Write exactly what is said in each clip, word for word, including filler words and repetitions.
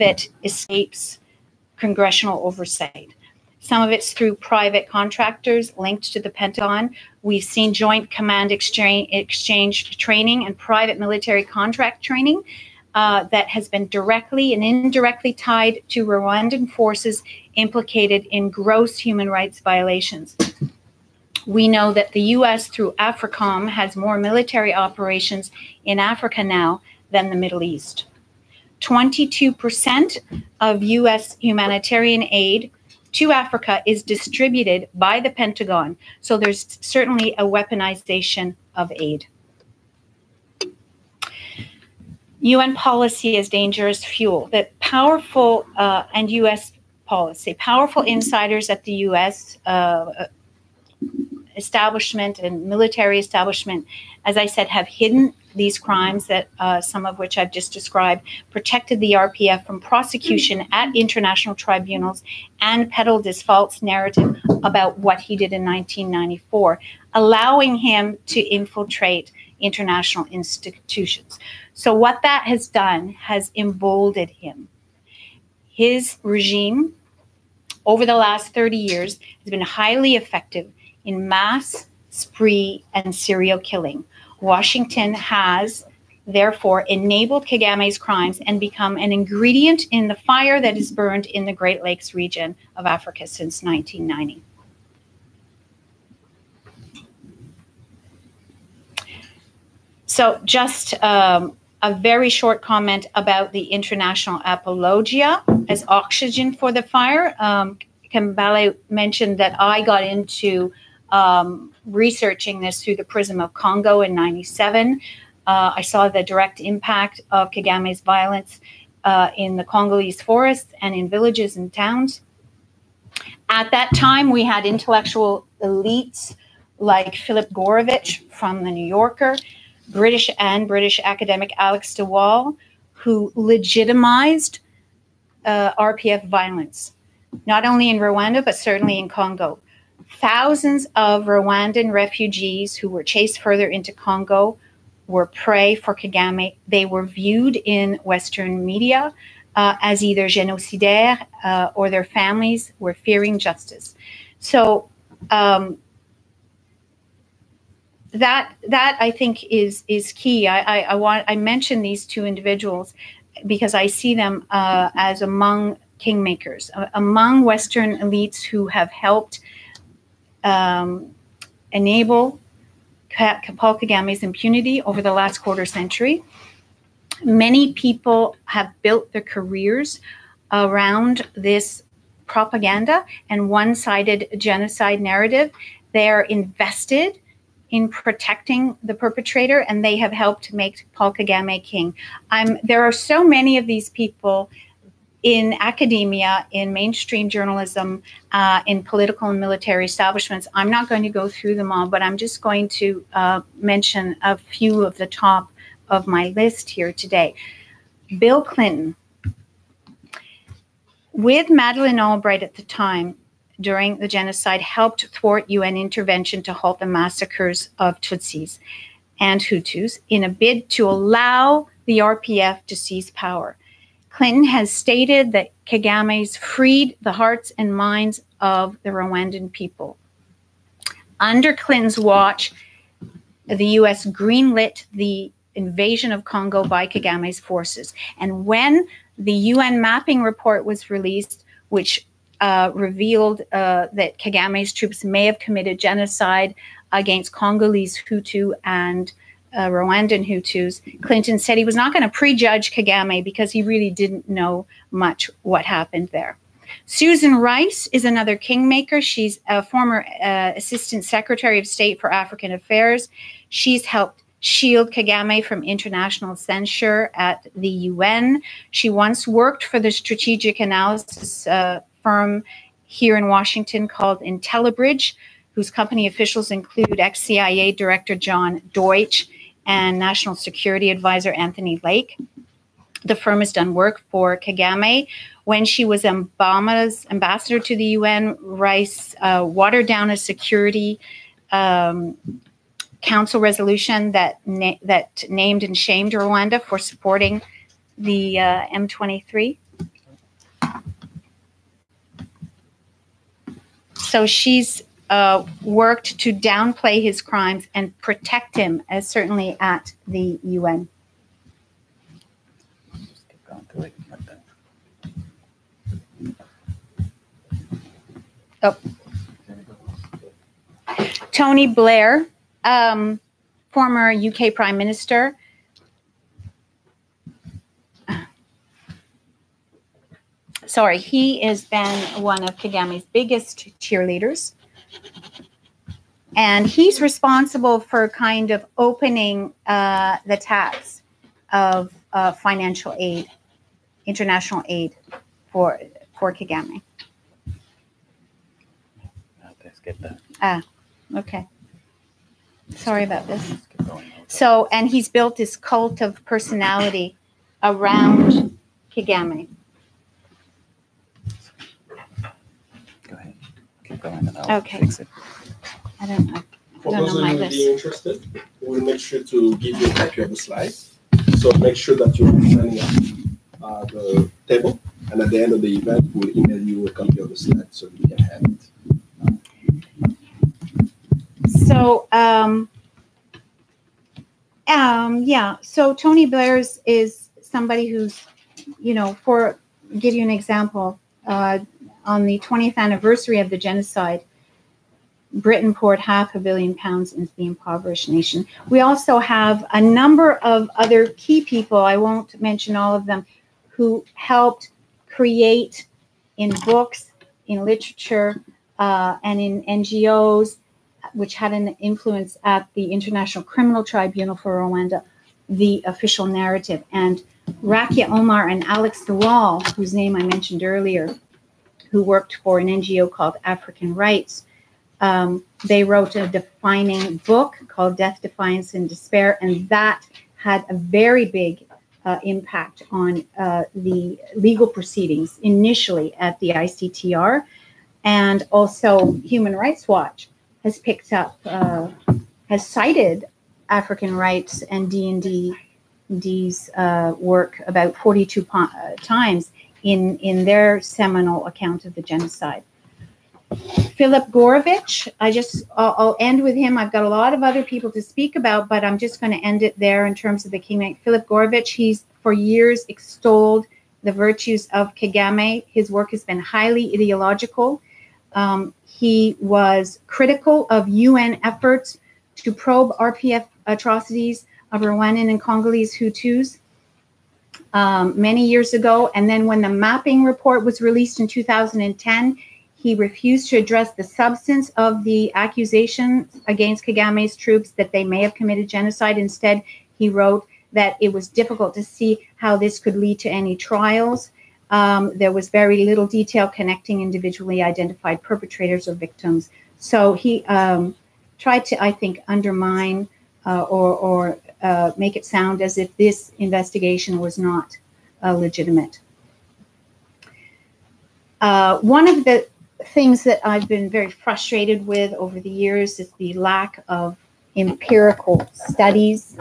it escapes congressional oversight. Some of it's through private contractors linked to the Pentagon. We've seen joint command exchange, exchange training and private military contract training uh, that has been directly and indirectly tied to Rwandan forces implicated in gross human rights violations. We know that the U S through AFRICOM has more military operations in Africa now than the Middle East. twenty-two percent of U S humanitarian aid to Africa is distributed by the Pentagon. So there's certainly a weaponization of aid. U N policy is dangerous fuel. That powerful uh, and U S policy, powerful insiders at the U S uh, establishment and military establishment, as I said, have hidden these crimes that uh, some of which I've just described, protected the R P F from prosecution at international tribunals, and peddled this false narrative about what he did in nineteen ninety-four, allowing him to infiltrate international institutions. So what that has done has emboldened him. His regime over the last thirty years has been highly effective in mass, spree, and serial killing. Washington has, therefore, enabled Kagame's crimes and become an ingredient in the fire that is burned in the Great Lakes region of Africa since nineteen ninety. So just um, a very short comment about the international apologia as oxygen for the fire. Um, Kambale mentioned that I got into Um, researching this through the prism of Congo in ninety-seven. Uh, I saw the direct impact of Kagame's violence uh, in the Congolese forests and in villages and towns. At that time, we had intellectual elites like Philip Gourevitch from The New Yorker, British and British academic Alex DeWall, who legitimized uh, R P F violence, not only in Rwanda, but certainly in Congo. Thousands of Rwandan refugees who were chased further into Congo were prey for Kagame. They were viewed in Western media uh, as either génocidaires uh, or their families were fearing justice. So um, that that I think is is key. I, I, I want I mention these two individuals because I see them uh, as among kingmakers, uh, among Western elites who have helped Um, enable Paul Kagame's impunity over the last quarter century. Many people have built their careers around this propaganda and one-sided genocide narrative. They are invested in protecting the perpetrator, and they have helped make Paul Kagame king. Um, there are so many of these people in academia, in mainstream journalism, uh, in political and military establishments. I'm not going to go through them all, but I'm just going to uh, mention a few of the top of my list here today. Bill Clinton, with Madeleine Albright at the time during the genocide, helped thwart U N intervention to halt the massacres of Tutsis and Hutus in a bid to allow the R P F to seize power. Clinton has stated that Kagame's freed the hearts and minds of the Rwandan people. Under Clinton's watch, the U S greenlit the invasion of Congo by Kagame's forces. And when the U N mapping report was released, which uh, revealed uh, that Kagame's troops may have committed genocide against Congolese Hutu and Uh, Rwandan Hutus, Clinton said he was not going to prejudge Kagame because he really didn't know much what happened there. Susan Rice is another kingmaker. She's a former uh, Assistant Secretary of State for African Affairs. She's helped shield Kagame from international censure at the U N. She once worked for the strategic analysis uh, firm here in Washington called IntelliBridge, whose company officials include ex-C I A Director John Deutsch and National Security Advisor Anthony Lake. The firm has done work for Kagame. When she was Obama's ambassador to the U N, Rice uh, watered down a Security um, Council resolution that, na that named and shamed Rwanda for supporting the uh, M twenty-three. so she's uh, worked to downplay his crimes and protect him, as certainly at the U N. Oh. Tony Blair, um, former U K Prime Minister. Sorry, he has been one of Kagame's biggest cheerleaders. And he's responsible for kind of opening uh, the taps of uh, financial aid, international aid for, for Kagame. That. Ah, okay. Sorry about this. So, and he's built this cult of personality around Kagame. Go ahead. Keep going and I'll okay. fix it. I don't know. For those of you being interested, we'll make sure to give you a copy of the slide. So make sure that you're signing up uh, the table, and at the end of the event, we'll email you a copy of the slide so you can have it. So, um, um, yeah, so Tony Blair is somebody who's, you know, for, give you an example, uh, on the twentieth anniversary of the genocide, Britain poured half a billion pounds into the impoverished nation. We also have a number of other key people, I won't mention all of them, who helped create in books, in literature, uh, and in N G Os, which had an influence at the International Criminal Tribunal for Rwanda, the official narrative. And Rakia Omar and Alex DeWall, whose name I mentioned earlier, who worked for an N G O called African Rights, um, they wrote a defining book called Death, Defiance, and Despair, and that had a very big uh, impact on uh, the legal proceedings initially at the I C T R, and also Human Rights Watch has picked up, uh, has cited African Rights and D and D's uh, work about forty-two uh, times in, in their seminal account of the genocide. Philip Gourevitch, I just, I'll, I'll end with him. I've got a lot of other people to speak about, but I'm just going to end it there in terms of the king. Philip Gourevitch, he's for years extolled the virtues of Kagame. His work has been highly ideological. Um, He was critical of U N efforts to probe R P F atrocities of Rwandan and Congolese Hutus um, many years ago. And then when the mapping report was released in two thousand ten, he refused to address the substance of the accusations against Kagame's troops that they may have committed genocide. Instead, he wrote that it was difficult to see how this could lead to any trials. Um, there was very little detail connecting individually identified perpetrators or victims. So he um, tried to, I think, undermine uh, or, or uh, make it sound as if this investigation was not uh, legitimate. Uh, one of the things that I've been very frustrated with over the years is the lack of empirical studies,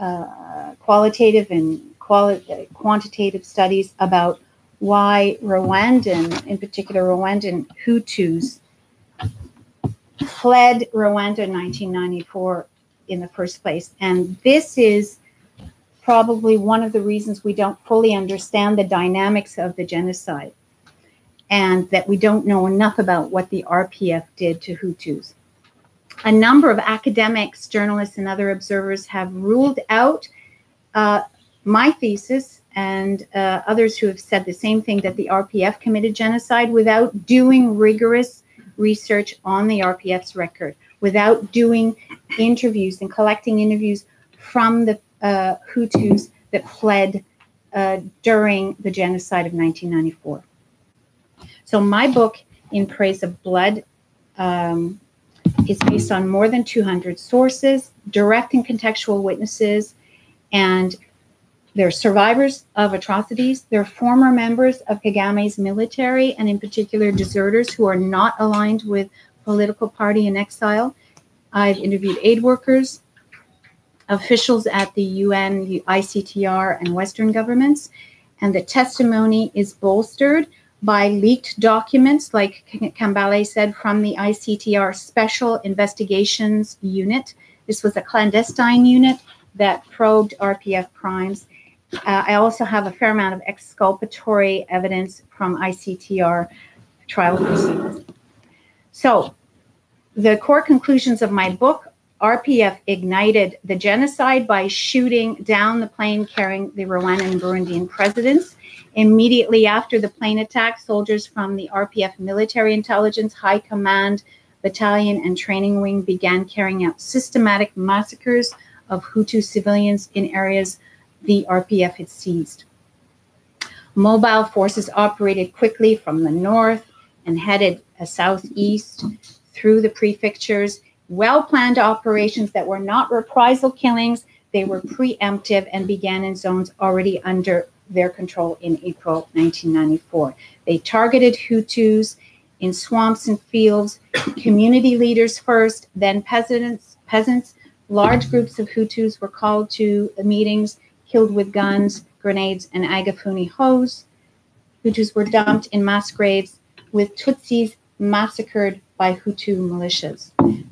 uh, qualitative and quali- quantitative studies about why Rwandan, in particular Rwandan Hutus, fled Rwanda in nineteen ninety-four in the first place. And this is probably one of the reasons we don't fully understand the dynamics of the genocide and that we don't know enough about what the R P F did to Hutus. A number of academics, journalists, and other observers have ruled out uh, my thesis and uh, others who have said the same thing, that the R P F committed genocide without doing rigorous research on the R P F's record, without doing interviews and collecting interviews from the uh, Hutus that fled uh, during the genocide of nineteen ninety-four. So my book, In Praise of Blood, um, is based on more than two hundred sources, direct and contextual witnesses, and they're survivors of atrocities. They're former members of Kagame's military, and in particular deserters who are not aligned with political party in exile. I've interviewed aid workers, officials at the U N, the I C T R, and Western governments. And the testimony is bolstered by leaked documents, like Kambale said, from the I C T R Special Investigations Unit. This was a clandestine unit that probed R P F crimes. Uh, I also have a fair amount of exculpatory evidence from I C T R trial proceedings. So the core conclusions of my book: R P F ignited the genocide by shooting down the plane carrying the Rwandan and Burundian presidents. Immediately after the plane attack, soldiers from the R P F Military Intelligence High Command Battalion and Training Wing began carrying out systematic massacres of Hutu civilians in areas the R P F had seized. Mobile forces operated quickly from the north and headed southeast through the prefectures. Well-planned operations that were not reprisal killings, they were preemptive and began in zones already under their control in April nineteen ninety-four. They targeted Hutus in swamps and fields, community leaders first, then peasants. peasants. Large groups of Hutus were called to the meetings, killed with guns, grenades, and Agafuni hose. Hutus were dumped in mass graves, with Tutsis massacred by Hutu militias.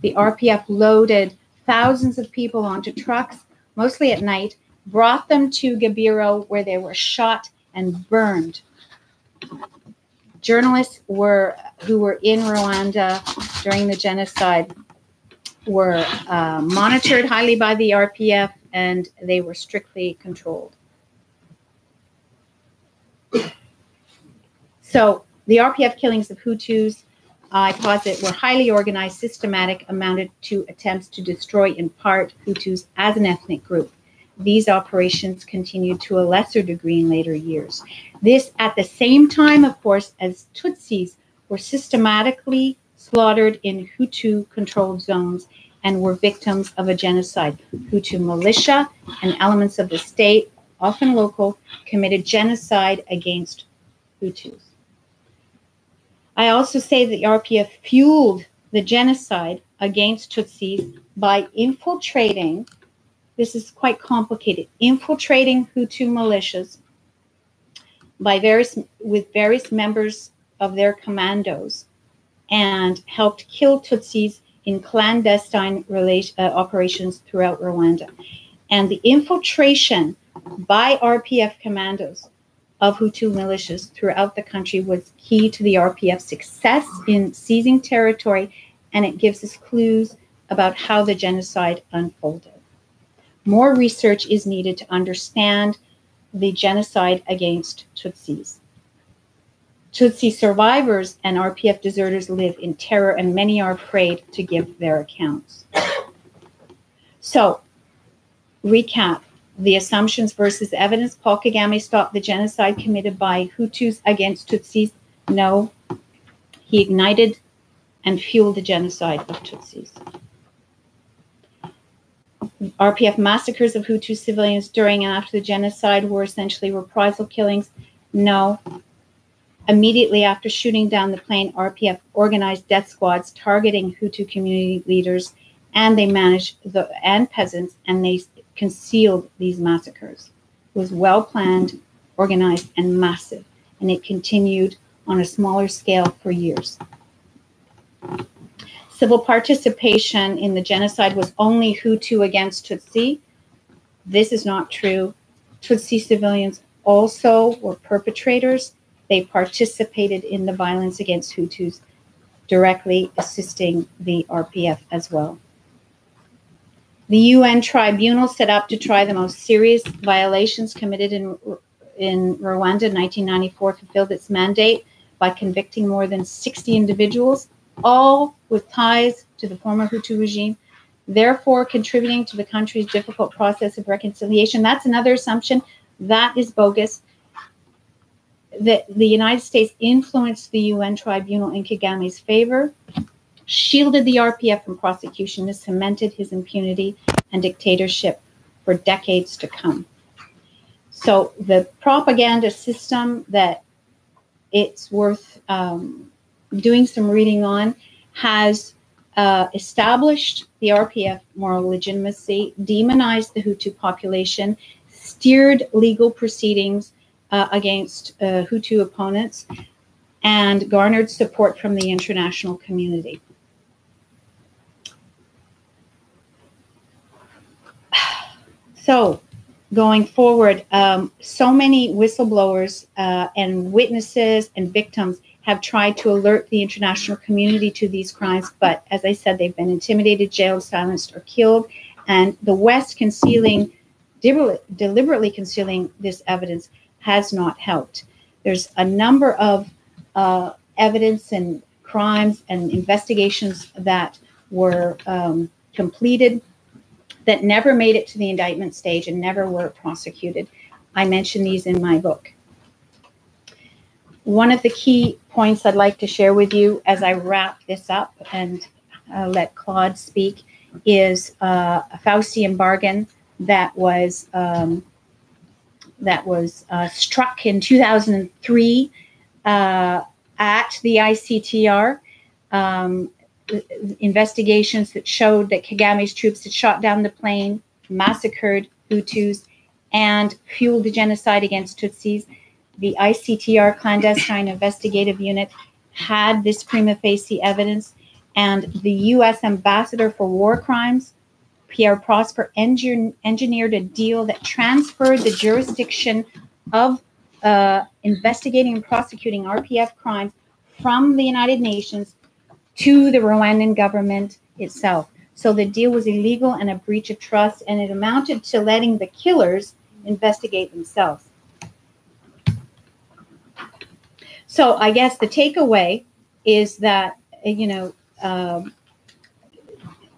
The R P F loaded thousands of people onto trucks, mostly at night, brought them to Gabiro, where they were shot and burned. Journalists were, who were in Rwanda during the genocide were uh, monitored highly by the R P F, and they were strictly controlled. So the R P F killings of Hutus, I posit, were highly organized, systematic, amounted to attempts to destroy in part Hutus as an ethnic group. These operations continued to a lesser degree in later years. This at the same time, of course, as Tutsis were systematically slaughtered in Hutu-controlled zones and were victims of a genocide. Hutu militia and elements of the state, often local, committed genocide against Hutus. I also say that the R P F fueled the genocide against Tutsis by infiltrating, this is quite complicated, infiltrating Hutu militias by various, with various members of their commandos, and helped kill Tutsis in clandestine relation, uh, operations throughout Rwanda. And the infiltration by R P F commandos of Hutu militias throughout the country was key to the R P F's success in seizing territory, and it gives us clues about how the genocide unfolded. More research is needed to understand the genocide against Tutsis. Tutsi survivors and R P F deserters live in terror, and many are afraid to give their accounts. So, recap. The assumptions versus evidence. Paul Kagame stopped the genocide committed by Hutus against Tutsis. No, he ignited and fueled the genocide of Tutsis. R P F massacres of Hutu civilians during and after the genocide were essentially reprisal killings. No. Immediately after shooting down the plane, R P F organized death squads targeting Hutu community leaders, and they managed the and peasants, and they concealed these massacres. It was well-planned, organized, and massive, and it continued on a smaller scale for years. Civil participation in the genocide was only Hutu against Tutsi. This is not true. Tutsi civilians also were perpetrators. They participated in the violence against Hutus, directly assisting the R P F as well. The U N tribunal set up to try the most serious violations committed in, in Rwanda in nineteen ninety-four fulfilled its mandate by convicting more than sixty individuals, all with ties to the former Hutu regime, therefore contributing to the country's difficult process of reconciliation. That's another assumption. That is bogus. The, the United States influenced the U N tribunal in Kagame's favor, shielded the R P F from prosecution, and cemented his impunity and dictatorship for decades to come. So the propaganda system that it's worth um, doing some reading on has uh, established the R P F moral legitimacy, demonized the Hutu population, steered legal proceedings uh, against uh, Hutu opponents, and garnered support from the international community. So going forward, um, so many whistleblowers uh, and witnesses and victims have tried to alert the international community to these crimes, but as I said, they've been intimidated, jailed, silenced, or killed, and the West concealing, deliberately concealing this evidence has not helped. There's a number of uh, evidence and crimes and investigations that were um, completed that never made it to the indictment stage and never were prosecuted. I mention these in my book. One of the key points I'd like to share with you as I wrap this up and uh, let Claude speak is uh, a Faustian bargain that was um, that was uh, struck in two thousand three uh, at the I C T R. Um, investigations that showed that Kagame's troops had shot down the plane, massacred Hutus, and fueled the genocide against Tutsis. The I C T R clandestine investigative unit had this prima facie evidence, and the U S ambassador for war crimes, Pierre Prosper, engin engineered a deal that transferred the jurisdiction of uh, investigating and prosecuting R P F crimes from the United Nations to the Rwandan government itself. So the deal was illegal and a breach of trust, and it amounted to letting the killers investigate themselves. So I guess the takeaway is that, you know, uh,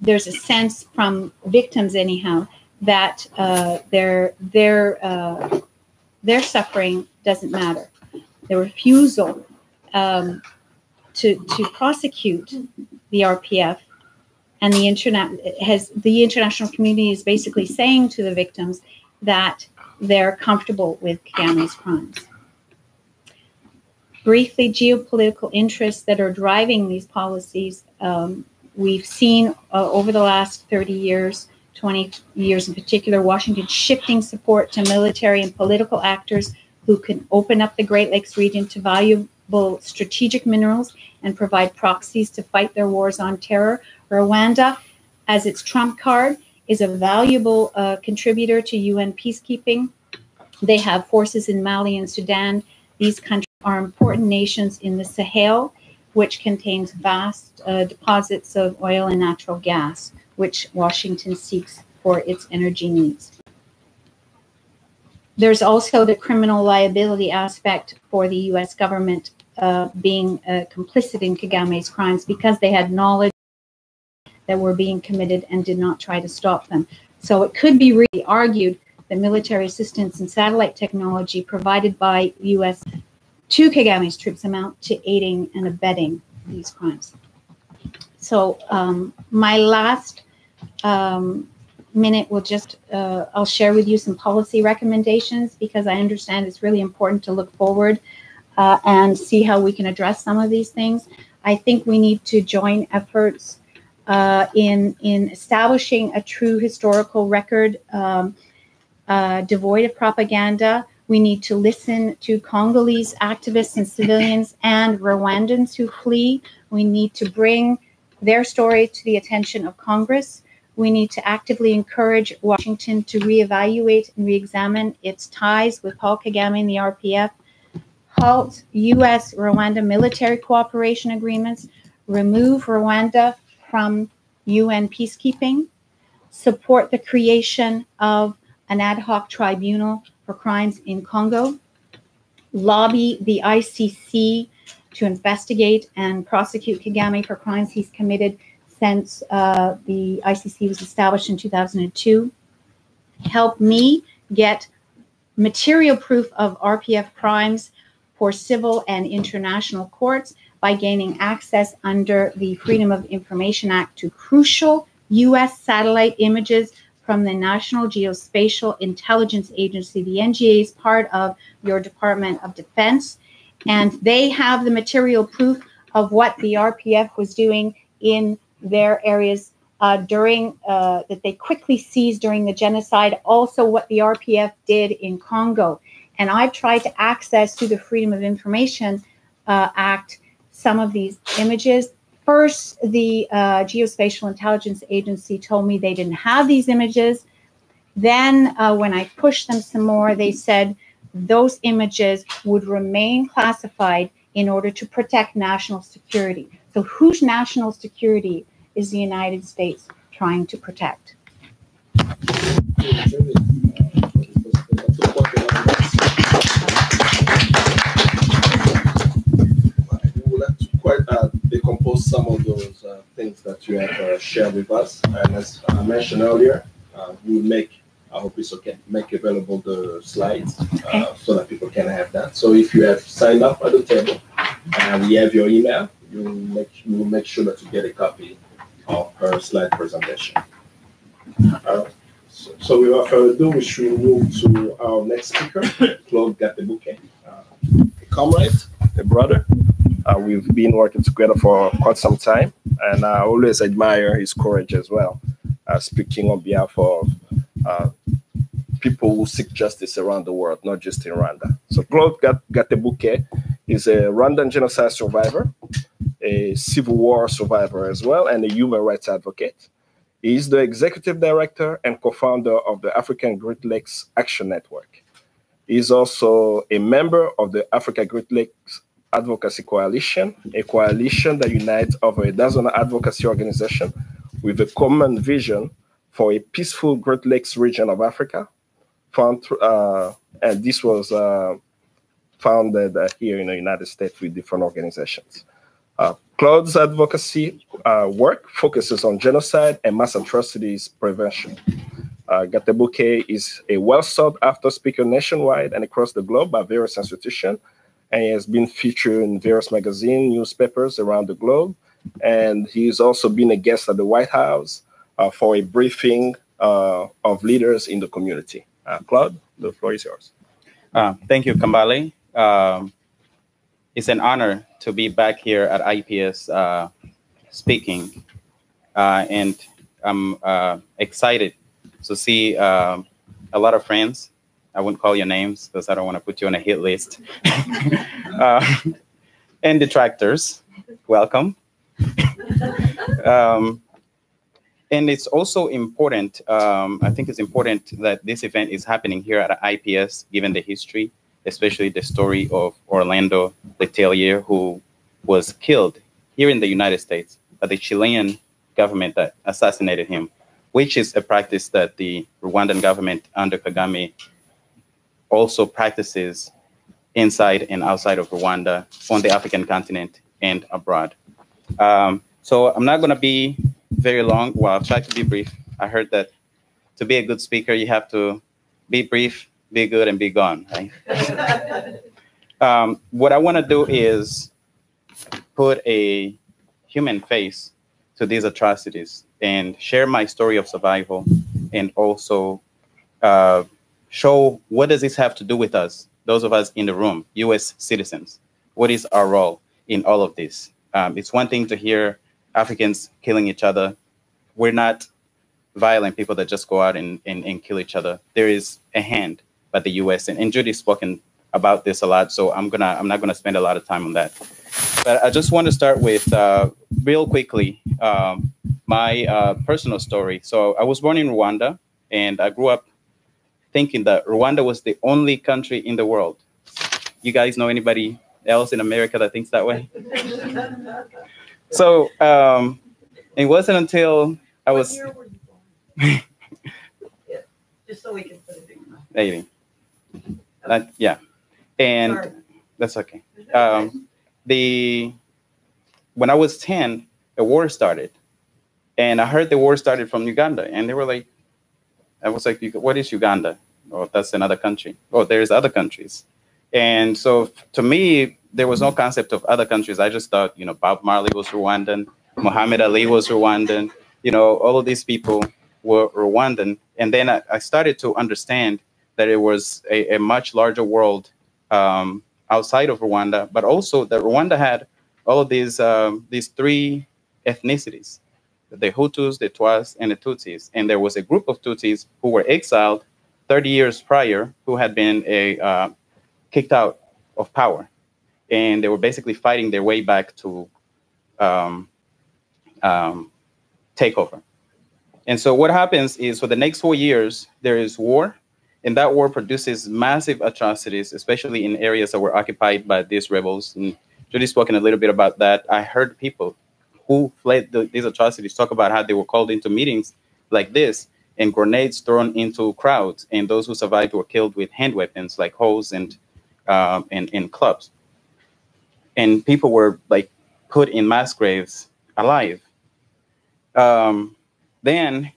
there's a sense from victims anyhow that uh, their, their, uh, their suffering doesn't matter. The refusal um, to, to prosecute the R P F and the internet has, the international community is basically saying to the victims that they're comfortable with Kagame's crimes. Briefly, geopolitical interests that are driving these policies, um, we've seen uh, over the last thirty years, twenty years in particular, Washington shifting support to military and political actors who can open up the Great Lakes region to valuable strategic minerals and provide proxies to fight their wars on terror. Rwanda, as its trump card, is a valuable uh, contributor to U N peacekeeping. They have forces in Mali and Sudan. These countries are important nations in the Sahel, which contains vast uh, deposits of oil and natural gas, which Washington seeks for its energy needs. There's also the criminal liability aspect for the U S government uh, being uh, complicit in Kagame's crimes because they had knowledge that were being committed and did not try to stop them. So it could be really argued that military assistance and satellite technology provided by U S to Kagame's troops amount to aiding and abetting these crimes. So um, my last um, minute will just, uh, I'll share with you some policy recommendations because I understand it's really important to look forward uh, and see how we can address some of these things. I think we need to join efforts uh, in, in establishing a true historical record um, uh, devoid of propaganda. We need to listen to Congolese activists and civilians and Rwandans who flee. We need to bring their story to the attention of Congress. We need to actively encourage Washington to reevaluate and reexamine its ties with Paul Kagame and the R P F, halt U S Rwanda military cooperation agreements, remove Rwanda from U N peacekeeping, support the creation of an ad hoc tribunal for crimes in Congo, lobby the I C C to investigate and prosecute Kagame for crimes he's committed since uh, the I C C was established in two thousand two, help me get material proof of R P F crimes for civil and international courts by gaining access under the Freedom of Information Act to crucial U S satellite images from the National Geospatial Intelligence Agency. The N G A is part of your Department of Defense, and they have the material proof of what the R P F was doing in their areas uh, during, uh, that they quickly seized during the genocide, also what the R P F did in Congo. And I've tried to access through the Freedom of Information uh, Act some of these images. First, the uh, Geospatial Intelligence Agency told me they didn't have these images. Then uh, when I pushed them some more, they said those images would remain classified in order to protect national security. So whose national security is the United States trying to protect? Quite uh, decompose some of those uh, things that you have uh, shared with us, and as I mentioned earlier, uh, we will make, I hope it's okay, make available the slides uh, so that people can have that. So if you have signed up at the table and uh, we have your email, you will make, you will make sure that you get a copy of her slide presentation. Uh, so, so without further ado, we should move to our next speaker, Claude Gatebuke, uh, a comrade, a brother. Uh, we've been working together for quite some time, and I always admire his courage as well, uh, speaking on behalf of uh, people who seek justice around the world, not just in Rwanda. So Claude Gatebuke is a Rwandan genocide survivor, a civil war survivor as well, and a human rights advocate. He is the executive director and co-founder of the African Great Lakes Action Network. He is also a member of the Africa Great Lakes Advocacy Coalition, a coalition that unites over a dozen advocacy organizations with a common vision for a peaceful Great Lakes region of Africa. Found, uh, and this was uh, founded uh, here in the United States with different organizations. Uh, Claude's advocacy uh, work focuses on genocide and mass atrocities prevention. Uh, Gatebuke is a well-sought-after speaker nationwide and across the globe by various institutions, and he has been featured in various magazines, newspapers around the globe. And he's also been a guest at the White House uh, for a briefing uh, of leaders in the community. Uh, Claude, the floor is yours. Uh, thank you, Kambale. Um, it's an honor to be back here at I P S uh, speaking. Uh, and I'm uh, excited to see uh, a lot of friends. I wouldn't call your names because I don't want to put you on a hit list. uh, and detractors, welcome. um, and it's also important, um, I think it's important that this event is happening here at I P S, given the history, especially the story of Orlando Letelier, who was killed here in the United States by the Chilean government that assassinated him, which is a practice that the Rwandan government under Kagame also practices inside and outside of Rwanda, on the African continent and abroad. Um, so I'm not gonna be very long. Well, I'll try to be brief. I heard that to be a good speaker, you have to be brief, be good, and be gone, right? um, what I wanna do is put a human face to these atrocities and share my story of survival, and also uh, show what does this have to do with us, those of us in the room, U S citizens. What is our role in all of this? Um, it's one thing to hear Africans killing each other. We're not violent people that just go out and, and, and kill each other. There is a hand by the U S, and, and Judy's spoken about this a lot, so I'm gonna I'm not gonna spend a lot of time on that. But I just want to start with, uh, real quickly, um, my uh, personal story. So I was born in Rwanda, and I grew up thinking that Rwanda was the only country in the world. You guys know anybody else in America that thinks that way? So um, it wasn't until I was... What year were you born? Yeah. Just so we can put it in. eighty. Okay. Uh, yeah. And sorry. That's okay. Um, the when I was ten, a war started. And I heard the war started from Uganda. And they were like, I was like, what is Uganda? Oh, that's another country. Oh, there's other countries. And so to me, there was no concept of other countries. I just thought, you know, Bob Marley was Rwandan, Muhammad Ali was Rwandan, you know, all of these people were Rwandan. And then I, I started to understand that it was a, a much larger world um, outside of Rwanda, but also that Rwanda had all of these, um, these three ethnicities. The Hutus, the Tutsis, and the Tutsis. And there was a group of Tutsis who were exiled thirty years prior, who had been a, uh, kicked out of power. and they were basically fighting their way back to um, um, takeover. And so what happens is, for the next four years, there is war, and that war produces massive atrocities, especially in areas that were occupied by these rebels. And Judy's spoken a little bit about that. I heard people who fled the, these atrocities talk about how they were called into meetings like this and grenades thrown into crowds, and those who survived were killed with hand weapons like hoes and, um, and, and clubs. And people were like put in mass graves alive. Um, then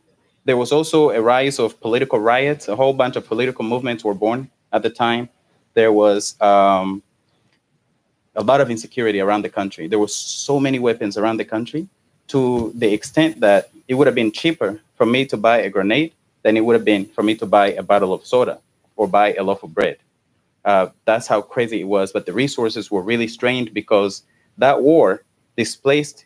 there was also a rise of political riots. A whole bunch of political movements were born at the time. There was um, a lot of insecurity around the country. There were so many weapons around the country, to the extent that it would have been cheaper for me to buy a grenade than it would have been for me to buy a bottle of soda or buy a loaf of bread. Uh, that's how crazy it was. But the resources were really strained because that war displaced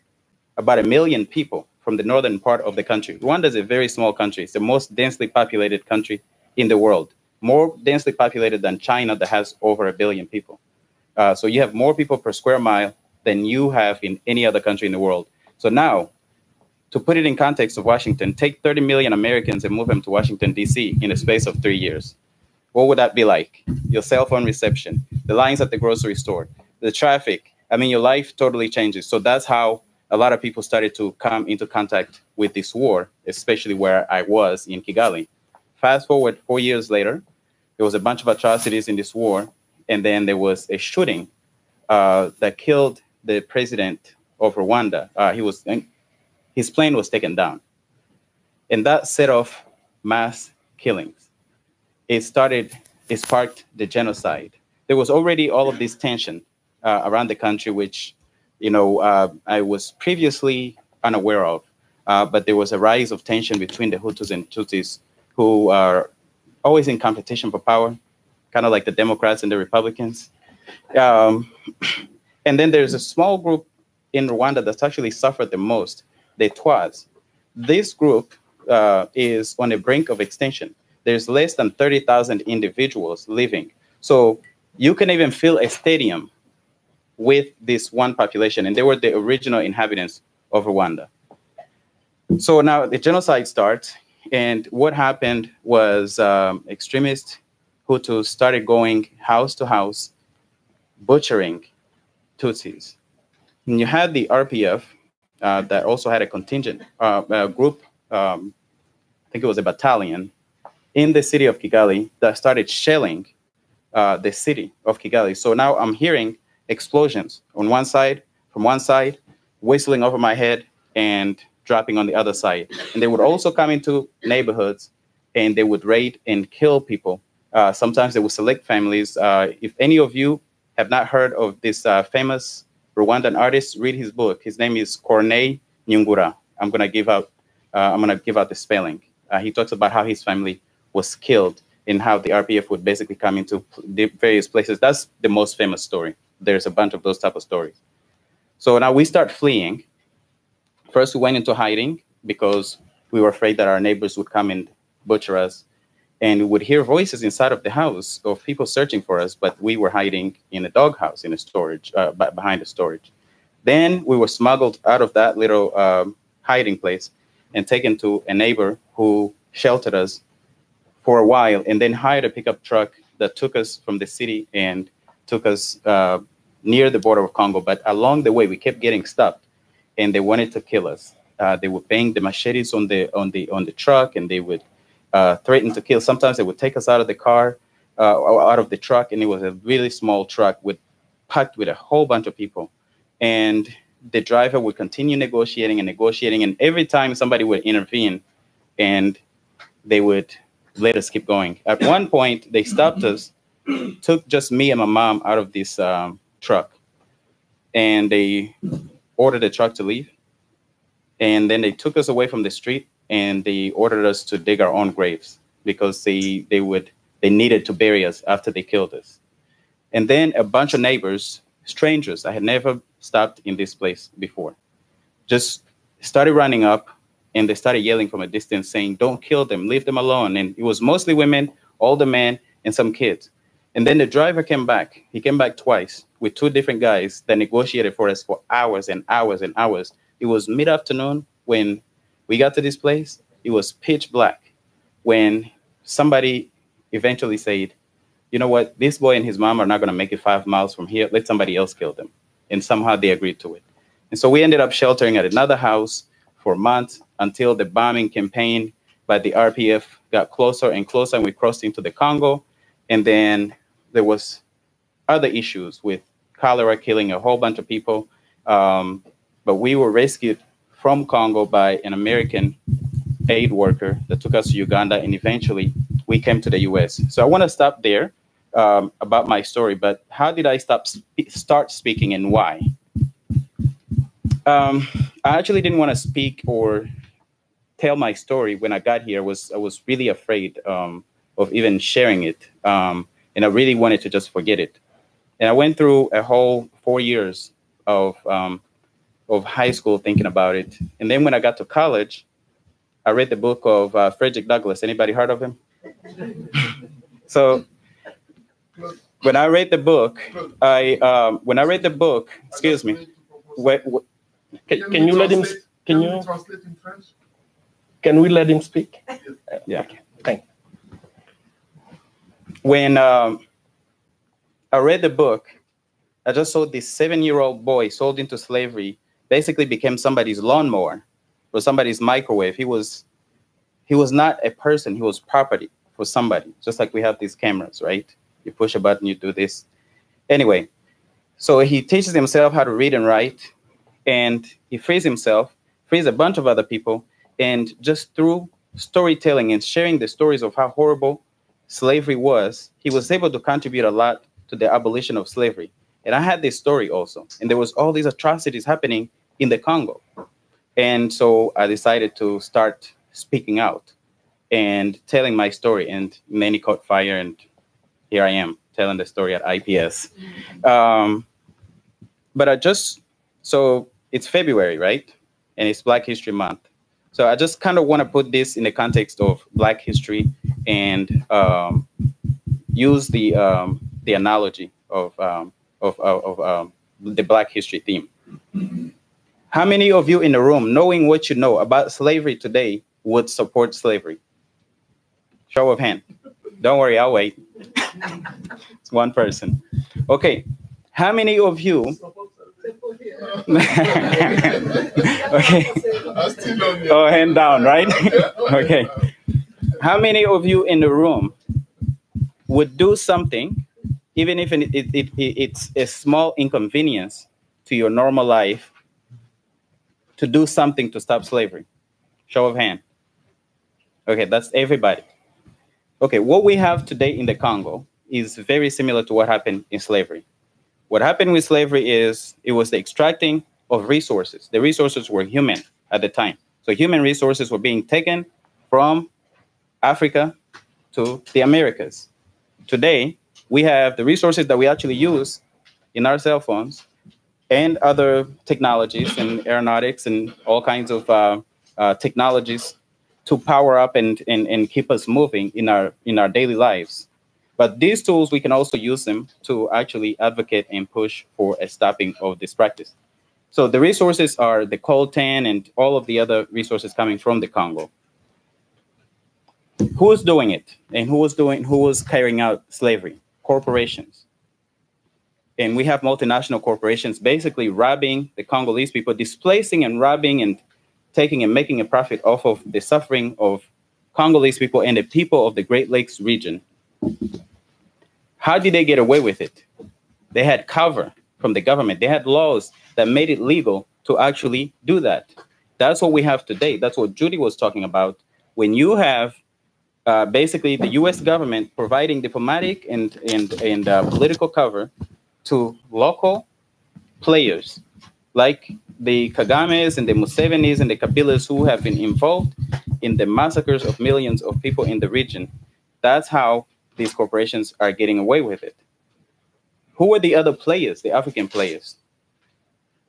about a million people from the northern part of the country. Rwanda is a very small country. It's the most densely populated country in the world, more densely populated than China that has over a billion people. Uh, so you have more people per square mile than you have in any other country in the world. So now, to put it in context of Washington, take thirty million Americans and move them to Washington, D C in a space of three years. What would that be like? Your cell phone reception, the lines at the grocery store, the traffic. I mean, your life totally changes. So that's how a lot of people started to come into contact with this war, especially where I was in Kigali. Fast forward four years later, there was a bunch of atrocities in this war. And then there was a shooting uh, that killed the president of Rwanda. Uh, he was, his plane was taken down. And that set off mass killings. It started, it sparked the genocide. There was already all of this tension uh, around the country, which you know, uh, I was previously unaware of, uh, but there was a rise of tension between the Hutus and Tutsis, who are always in competition for power, kind of like the Democrats and the Republicans. Um, and then there's a small group in Rwanda that's actually suffered the most, the Tutsis. This group uh, is on the brink of extinction. There's less than thirty thousand individuals living. So you can even fill a stadium with this one population, and they were the original inhabitants of Rwanda. So now the genocide starts, and what happened was um, extremists, Hutus, started going house to house, butchering Tutsis. And you had the R P F uh, that also had a contingent uh, a group, um, I think it was a battalion, in the city of Kigali that started shelling uh, the city of Kigali. So now I'm hearing explosions on one side, from one side, whistling over my head and dropping on the other side. And they would also come into neighborhoods and they would raid and kill people. Uh, sometimes they would select families. Uh, if any of you have not heard of this uh, famous Rwandan artist, read his book. His name is Corneille Nyungura. I'm gonna give out. Uh, I'm gonna give out the spelling. Uh, he talks about how his family was killed and how the R P F would basically come into various places. That's the most famous story. There's a bunch of those type of stories. So now we start fleeing. First, we went into hiding because we were afraid that our neighbors would come and butcher us. And we would hear voices inside of the house of people searching for us, but we were hiding in a doghouse, in a storage, uh, behind a storage. Then we were smuggled out of that little um, hiding place and taken to a neighbor who sheltered us for a while and then hired a pickup truck that took us from the city and took us uh, near the border of Congo. But along the way, we kept getting stopped and they wanted to kill us. Uh, they were banging the machetes on the, on the, on the truck, and they would Uh, threatened to kill. Sometimes they would take us out of the car, uh, or out of the truck, and it was a really small truck with packed with a whole bunch of people. And the driver would continue negotiating and negotiating, and every time somebody would intervene, and they would let us keep going. At one point, they stopped us, took just me and my mom out of this um, truck, and they ordered the truck to leave. And then they took us away from the street, and they ordered us to dig our own graves because they they would they needed to bury us after they killed us. And then a bunch of neighbors, strangers, I had never stopped in this place before, just started running up, and they started yelling from a distance saying, "Don't kill them, leave them alone." And it was mostly women, older men, and some kids. And then the driver came back. He came back twice with two different guys that negotiated for us for hours and hours and hours. It was mid-afternoon when we got to this place. It was pitch black when somebody eventually said, you know what, this boy and his mom are not going to make it five miles from here. Let somebody else kill them. And somehow they agreed to it. And so we ended up sheltering at another house for months until the bombing campaign by the R P F got closer and closer, and we crossed into the Congo. And then there was other issues with cholera killing a whole bunch of people. Um, but we were rescued from Congo by an American aid worker that took us to Uganda, and eventually we came to the U S. So I want to stop there um, about my story, but how did I stop sp- start speaking and why? Um, I actually didn't want to speak or tell my story when I got here. I was, I was really afraid um, of even sharing it. Um, and I really wanted to just forget it. And I went through a whole four years of, um, of high school thinking about it. And then when I got to college, I read the book of uh, Frederick Douglass. Anybody heard of him? So when I read the book, I um, when I read the book, excuse me, wait, wait, can, can you let him? Can you translate in French? Can we let him speak? Yeah. Okay. Thank you. When um, I read the book, I just saw this seven-year-old boy sold into slavery, basically became somebody's lawnmower or somebody's microwave. He was, he was not a person. He was property for somebody, just like we have these cameras, right? You push a button, you do this. Anyway, so he teaches himself how to read and write, and he frees himself, frees a bunch of other people, and just through storytelling and sharing the stories of how horrible slavery was, he was able to contribute a lot to the abolition of slavery. And I had this story also, and there was all these atrocities happening in the Congo. And so I decided to start speaking out and telling my story. And then it caught fire, and here I am telling the story at I P S. Um, but I just, so it's February, right? And it's Black History Month. So I just kind of want to put this in the context of Black history and um, use the um, the analogy of um, of, of, of um, the Black history theme. Mm-hmm. How many of you in the room, knowing what you know about slavery today, would support slavery? Show of hand. Don't worry, I'll wait. It's one person. Okay, how many of you? Okay. Oh, hand down, right? Okay. How many of you in the room would do something, even if it, it, it, it's a small inconvenience to your normal life, to do something to stop slavery? Show of hand. Okay, that's everybody. Okay, what we have today in the Congo is very similar to what happened in slavery. What happened with slavery is it was the extracting of resources. The resources were human at the time. So human resources were being taken from Africa to the Americas. Today, we have the resources that we actually use in our cell phones and other technologies and aeronautics and all kinds of uh, uh, technologies to power up and, and, and keep us moving in our, in our daily lives. But these tools, we can also use them to actually advocate and push for a stopping of this practice. So the resources are the coltan and all of the other resources coming from the Congo. Who was doing it? And who was doing, who was carrying out slavery? Corporations. And we have multinational corporations basically robbing the Congolese people, displacing and robbing and taking and making a profit off of the suffering of Congolese people and the people of the Great Lakes region. How did they get away with it? They had cover from the government. They had laws that made it legal to actually do that. That's what we have today. That's what Judy was talking about. When you have uh, basically the U S government providing diplomatic and, and, and uh, political cover to local players like the Kagames and the Musevenis and the Kabilas who have been involved in the massacres of millions of people in the region. That's how these corporations are getting away with it. Who were the other players, the African players?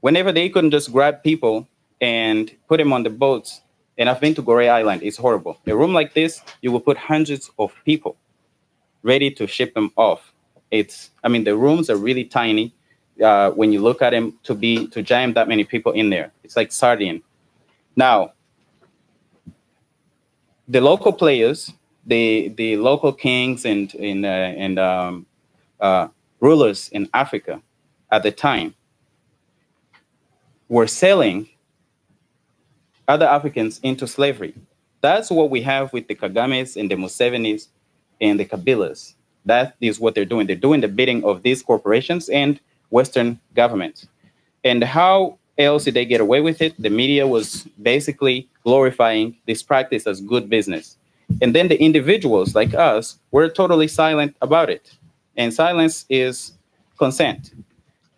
Whenever they couldn't just grab people and put them on the boats, and I've been to Goree Island, it's horrible. In a room like this, you will put hundreds of people ready to ship them off. It's, I mean, the rooms are really tiny. Uh, when you look at them, to be to jam that many people in there, it's like sardine. Now, the local players, the the local kings and and uh, and um, uh, rulers in Africa at the time were selling other Africans into slavery. That's what we have with the Kagames and the Musevenis and the Kabilas. That is what they're doing. They're doing the bidding of these corporations and Western governments. And how else did they get away with it? The media was basically glorifying this practice as good business. And then the individuals like us were totally silent about it. And silence is consent.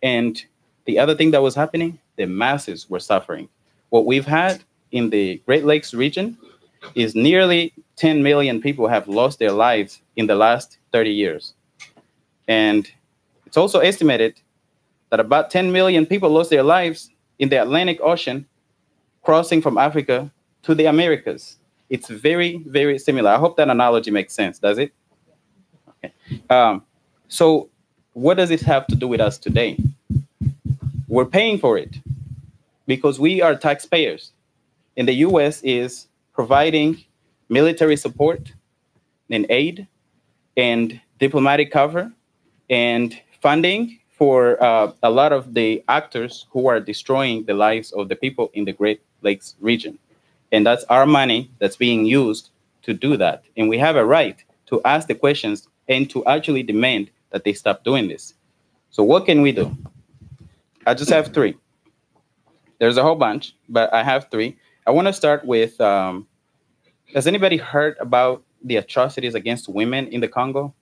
And the other thing that was happening, the masses were suffering. What we've had in the Great Lakes region is nearly ten million people have lost their lives in the last thirty years. And it's also estimated that about ten million people lost their lives in the Atlantic Ocean, crossing from Africa to the Americas. It's very, very similar. I hope that analogy makes sense. Does it? Okay. Um, so what does it have to do with us today? We're paying for it because we are taxpayers. And the U S is providing military support and aid and diplomatic cover and funding for uh, a lot of the actors who are destroying the lives of the people in the Great Lakes region. And that's our money that's being used to do that. And we have a right to ask the questions and to actually demand that they stop doing this. So what can we do? I just have three. There's a whole bunch, but I have three. I want to start with, um, has anybody heard about the atrocities against women in the Congo?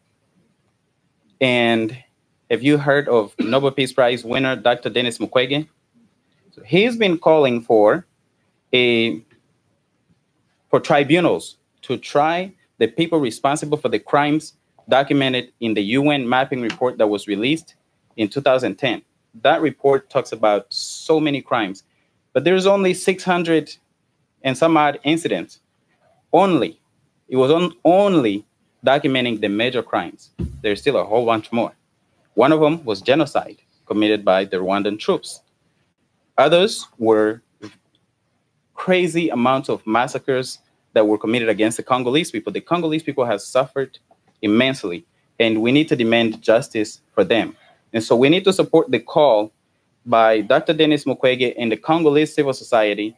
And have you heard of Nobel Peace Prize winner, Doctor Dennis Mukwege? So he's been calling for a for tribunals to try the people responsible for the crimes documented in the U N mapping report that was released in two thousand ten. That report talks about so many crimes, but there's only six hundred and some odd incidents. Only, it was on, only documenting the major crimes. There's still a whole bunch more. One of them was genocide committed by the Rwandan troops. Others were crazy amounts of massacres that were committed against the Congolese people. The Congolese people have suffered immensely, and we need to demand justice for them. And so we need to support the call by Doctor Dennis Mukwege and the Congolese civil society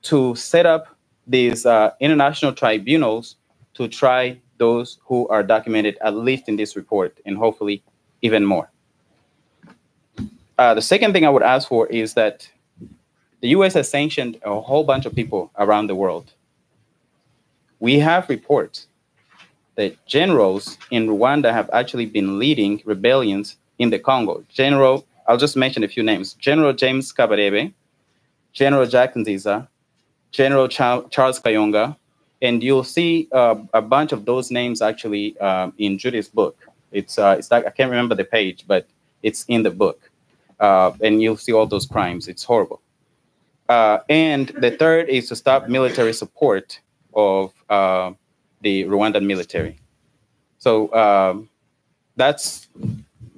to set up these uh, international tribunals to try those who are documented, at least in this report, and hopefully even more. Uh, the second thing I would ask for is that the U S has sanctioned a whole bunch of people around the world. We have reports that generals in Rwanda have actually been leading rebellions in the Congo. General, I'll just mention a few names. General James Kabarebe, General Jack Nziza, General Ch- Charles Kayonga, and you'll see uh, a bunch of those names actually uh, in Judy's book. It's, uh, it's like, I can't remember the page, but it's in the book. Uh, and you'll see all those crimes. It's horrible. Uh, and the third is to stop military support of uh, the Rwandan military. So um, that's,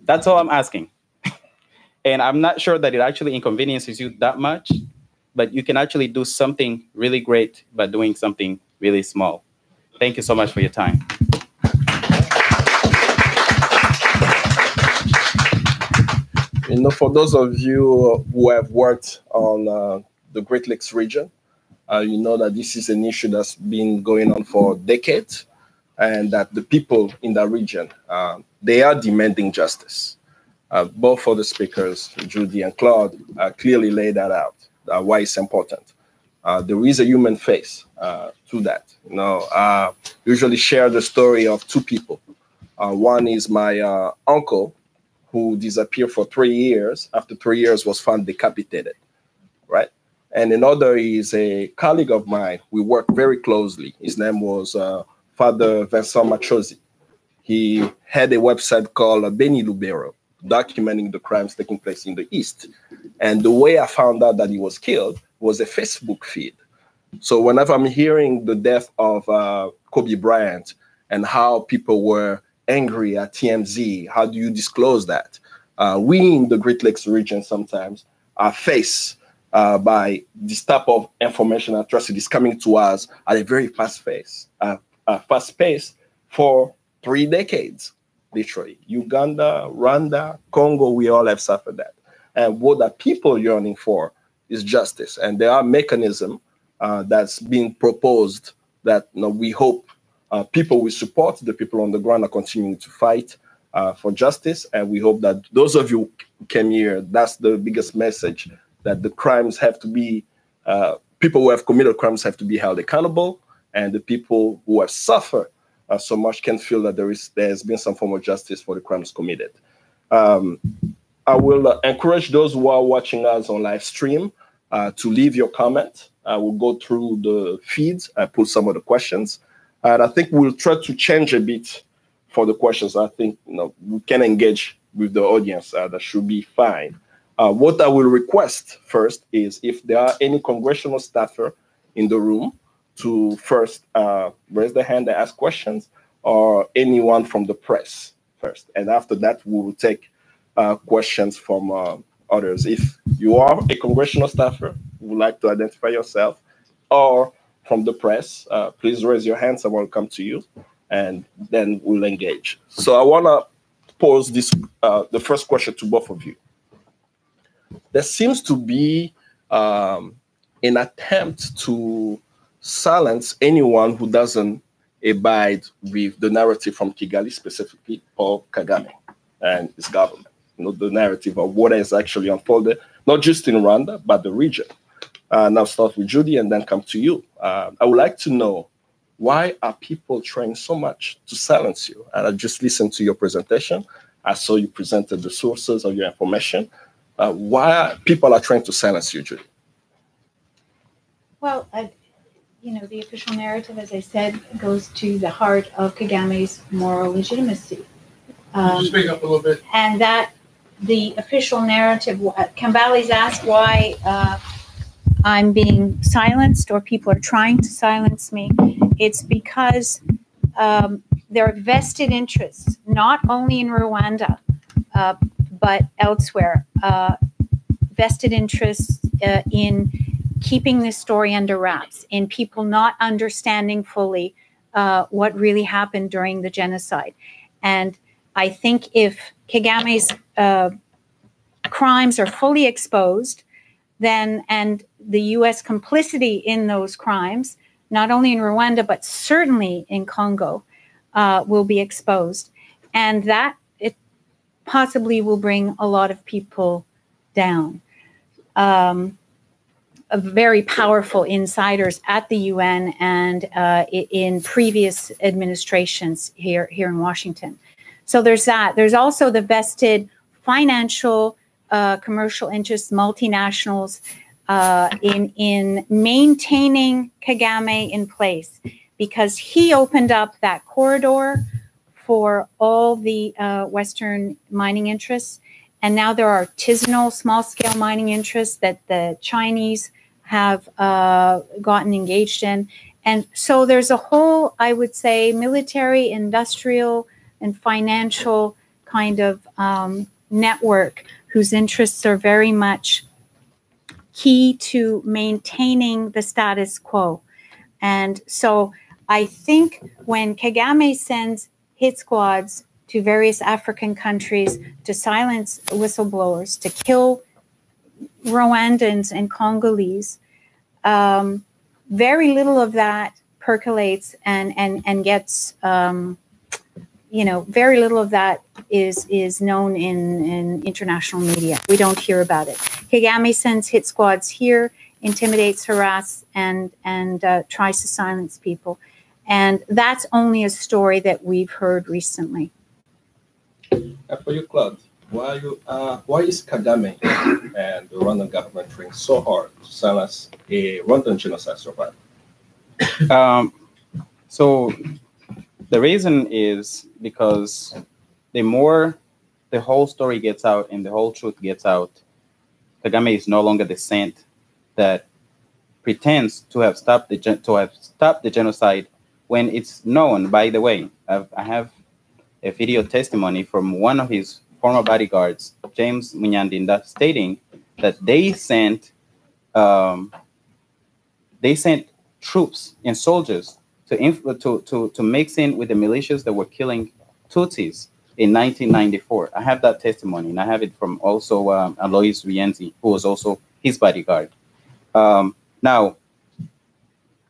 that's all I'm asking. And I'm not sure that it actually inconveniences you that much, but you can actually do something really great by doing something really small. Thank you so much for your time. You know, for those of you who have worked on uh, the Great Lakes region, uh, you know that this is an issue that's been going on for decades, and that the people in that region, uh, they are demanding justice. Uh, both of the speakers, Judy and Claude, uh, clearly laid that out, uh, why it's important. Uh, there is a human face uh, to that. You know, uh, usually share the story of two people. Uh, one is my uh, uncle, who disappeared for three years. After three years, was found decapitated, right? And another is a colleague of mine. We worked very closely. His name was uh, Father Vincent Machozi. He had a website called Beni Lubero, documenting the crimes taking place in the East. And the way I found out that he was killed was a Facebook feed. So whenever I'm hearing the death of uh, Kobe Bryant and how people were angry at T M Z? How do you disclose that? Uh, we in the Great Lakes region sometimes are faced uh, by this type of information atrocities coming to us at a very fast pace, uh, uh, fast pace for three decades, literally. Uganda, Rwanda, Congo, we all have suffered that. And what the people are yearning for is justice. And there are mechanisms uh, that's being proposed that you know, we hope uh, people will support, the people on the ground are continuing to fight uh, for justice. And we hope that those of you who came here, that's the biggest message, that the crimes have to be, uh, people who have committed crimes have to be held accountable, and the people who have suffered uh, so much can feel that there is, there's been some form of justice for the crimes committed. Um, I will uh, encourage those who are watching us on live stream uh, to leave your comment. I will go through the feeds. I put some of the questions, and I think we'll try to change a bit for the questions. I think you know, we can engage with the audience. Uh, that should be fine. Uh, what I will request first is if there are any congressional staffer in the room to first uh, raise their hand and ask questions, or anyone from the press first. And after that, we will take Uh, questions from uh, others. If you are a congressional staffer, would like to identify yourself, or from the press, uh, please raise your hands. I will come to you, and then we'll engage. So I want to pose this uh, the first question to both of you. There seems to be um, an attempt to silence anyone who doesn't abide with the narrative from Kigali, specifically Paul Kagame and his government. You know, the narrative of what has actually unfolded, not just in Rwanda, but the region. Uh, and I'll start with Judy and then come to you. Uh, I would like to know, why are people trying so much to silence you? And I just listened to your presentation. I saw you presented the sources of your information. Uh, why are people are trying to silence you, Judy? Well, I, you know, the official narrative, as I said, goes to the heart of Kagame's moral legitimacy. Um, Speak up a little bit. And that... The official narrative, Kambale's asked why uh, I'm being silenced or people are trying to silence me. It's because um, there are vested interests, not only in Rwanda, uh, but elsewhere. Uh, vested interests uh, in keeping this story under wraps, in people not understanding fully uh, what really happened during the genocide. And I think if Kagame's Uh, crimes are fully exposed, then, and the U S complicity in those crimes, not only in Rwanda, but certainly in Congo, uh, will be exposed. And that it possibly will bring a lot of people down. Um, a very powerful insiders at the U N and uh, in previous administrations here, here in Washington. So there's that. There's also the vested financial, uh, commercial interests, multinationals uh, in, in maintaining Kagame in place, because he opened up that corridor for all the uh, Western mining interests. And now there are artisanal, small-scale mining interests that the Chinese have uh, gotten engaged in. And so there's a whole, I would say, military, industrial, and financial kind of um, network whose interests are very much key to maintaining the status quo. And so I think when Kagame sends hit squads to various African countries to silence whistleblowers, to kill Rwandans and Congolese, um, very little of that percolates and, and, and gets, um, you know, very little of that is is known in, in international media. We don't hear about it. Kagame sends hit squads here, intimidates, harasses, and, and uh, tries to silence people. And that's only a story that we've heard recently. And for you, Claude, why, you, uh, why is Kagame and the Rwandan government trying so hard to silence a Rwandan genocide survivor? Um, so... The reason is because the more the whole story gets out and the whole truth gets out, Kagame is no longer the saint that pretends to have stopped the to have stopped the genocide when it's known. By the way, I've, I have a video testimony from one of his former bodyguards, James Munyandinda, stating that they sent um, they sent troops and soldiers to, inf to, to, to mix in with the militias that were killing Tutsis in nineteen ninety-four. I have that testimony, and I have it from also um, Alois Rienzi, who was also his bodyguard. Um, now,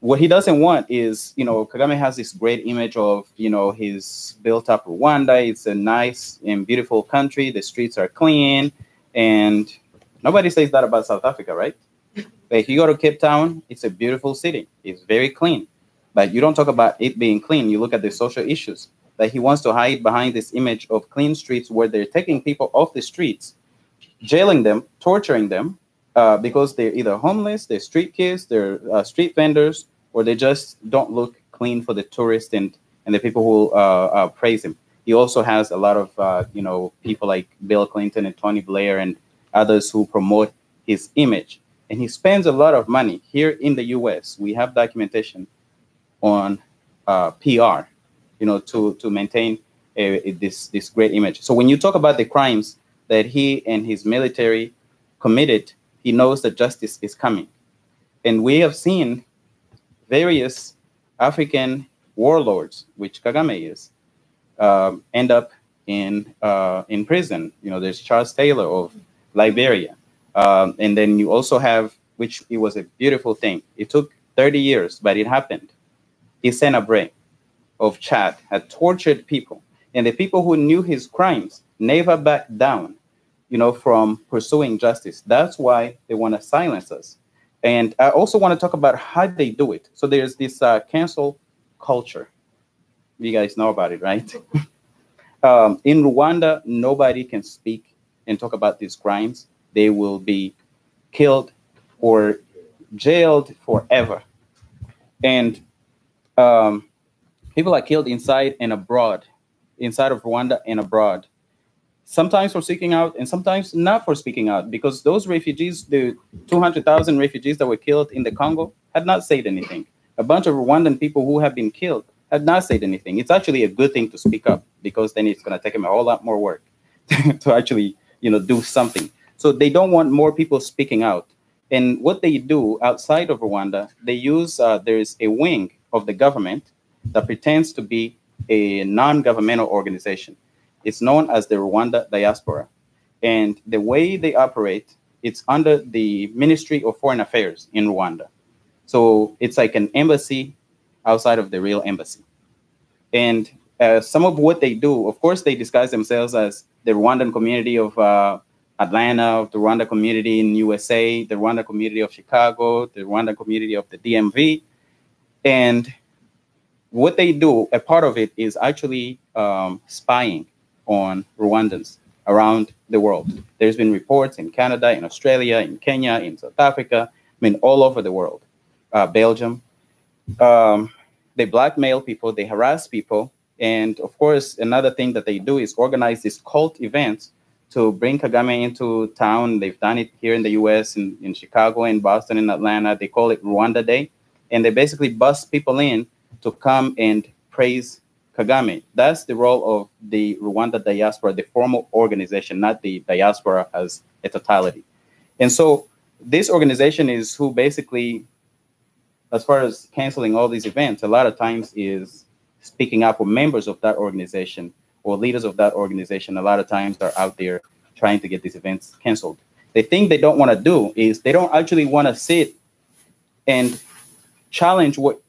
what he doesn't want is, you know, Kagame has this great image of, you know, his built up Rwanda. It's a nice and beautiful country. The streets are clean. And nobody says that about South Africa, right? If you go to Cape Town, it's a beautiful city. It's very clean. But you don't talk about it being clean. You look at the social issues that he wants to hide behind this image of clean streets, where they're taking people off the streets, jailing them, torturing them, uh, because they're either homeless, they're street kids, they're uh, street vendors, or they just don't look clean for the tourists and, and the people who uh, uh, praise him. He also has a lot of uh, you know, people like Bill Clinton and Tony Blair and others who promote his image. And he spends a lot of money here in the U S. We have documentation on uh, P R, you know, to, to maintain a, a, this, this great image. So when you talk about the crimes that he and his military committed, he knows that justice is coming. And we have seen various African warlords, which Kagame is, um, end up in uh, in prison. You know, there's Charles Taylor of Liberia, um, and then you also have, which it was a beautiful thing. It took thirty years, but it happened. Isenabre of Chad had tortured people, and the people who knew his crimes never backed down, you know, from pursuing justice. That's why they want to silence us. And I also want to talk about how they do it. So there's this uh, cancel culture. You guys know about it, right? um, in Rwanda, nobody can speak and talk about these crimes. They will be killed or jailed forever. And um, people are killed inside and abroad, inside of Rwanda and abroad. Sometimes for seeking out and sometimes not for speaking out, because those refugees, the two hundred thousand refugees that were killed in the Congo, had not said anything. A bunch of Rwandan people who have been killed had not said anything. It's actually a good thing to speak up, because then it's going to take them a whole lot more work to actually, you know, do something. So they don't want more people speaking out. And what they do outside of Rwanda, they use, uh, there is a wing of the government that pretends to be a non-governmental organization. It's known as the Rwanda Diaspora. And the way they operate, it's under the Ministry of Foreign Affairs in Rwanda. So it's like an embassy outside of the real embassy. And uh, some of what they do, of course, they disguise themselves as the Rwandan community of uh, Atlanta, the Rwanda community in U S A, the Rwanda community of Chicago, the Rwanda community of the D M V. And what they do, a part of it is actually um, spying on Rwandans around the world. There's been reports in Canada, in Australia, in Kenya, in South Africa, I mean, all over the world, uh, Belgium. Um, they blackmail people, they harass people. And of course, another thing that they do is organize these cult events to bring Kagame into town. They've done it here in the U S, in, in Chicago, in Boston, in Atlanta. They call it Rwanda Day. And they basically bust people in to come and praise Kagame. That's the role of the Rwanda Diaspora, the formal organization, not the diaspora as a totality. And so this organization is who basically, as far as canceling all these events, a lot of times is speaking up with members of that organization or leaders of that organization. A lot of times they're out there trying to get these events canceled. The thing they don't want to do is they don't actually want to sit and challenge what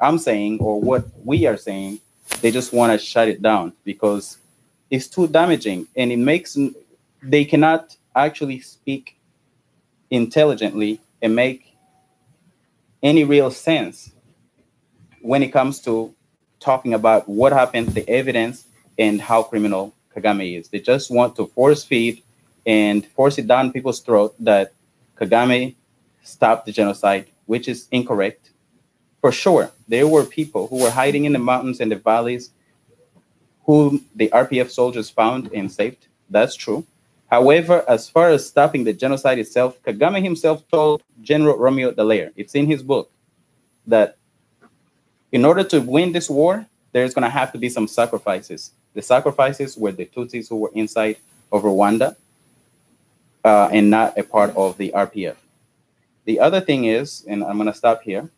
I'm saying or what we are saying. They just want to shut it down because it's too damaging, and it makes, they cannot actually speak intelligently and make any real sense when it comes to talking about what happened, the evidence, and how criminal Kagame is. They just want to force feed and force it down people's throat that Kagame stopped the genocide, which is incorrect. For sure, there were people who were hiding in the mountains and the valleys who the R P F soldiers found and saved. That's true. However, as far as stopping the genocide itself, Kagame himself told General Romeo Dallaire, it's in his book, that in order to win this war, there's going to have to be some sacrifices. The sacrifices were the Tutsis who were inside of Rwanda uh, and not a part of the R P F. The other thing is, and I'm going to stop here,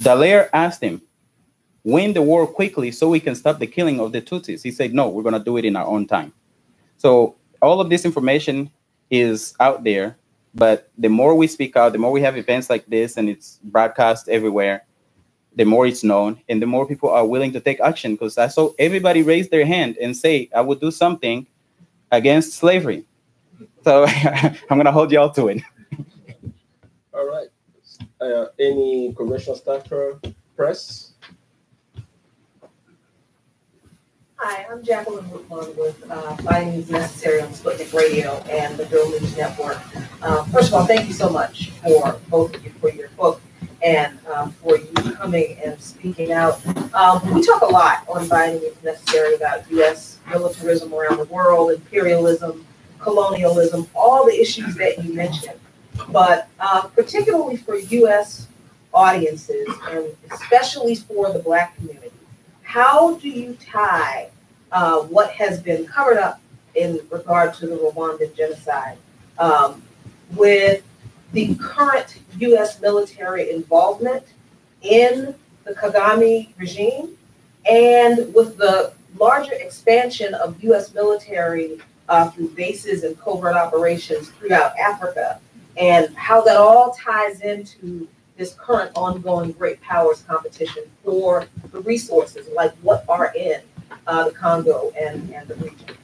Dallaire asked him, win the war quickly so we can stop the killing of the Tutsis. He said, no, we're going to do it in our own time. So all of this information is out there, but the more we speak out, the more we have events like this and it's broadcast everywhere, the more it's known and the more people are willing to take action. Because I saw everybody raise their hand and say, I would do something against slavery. So I'm going to hold y'all to it. All right. Uh, any congressional staff or press? Hi, I'm Jacqueline Rutlund with uh, Binding is Necessary on Sputnik Radio and the Bill Lynch Network. Uh, first of all, thank you so much for both of you for your book and um, for you coming and speaking out. Um, we talk a lot on Binding is Necessary about U S militarism around the world, imperialism, colonialism, all the issues that you mentioned. But uh, particularly for U S audiences and especially for the Black community, how do you tie uh, what has been covered up in regard to the Rwandan genocide um, with the current U S military involvement in the Kagame regime and with the larger expansion of U S military uh, through bases and covert operations throughout Africa, and how that all ties into this current ongoing great powers competition for the resources, like what are in uh, the Congo and, and the region?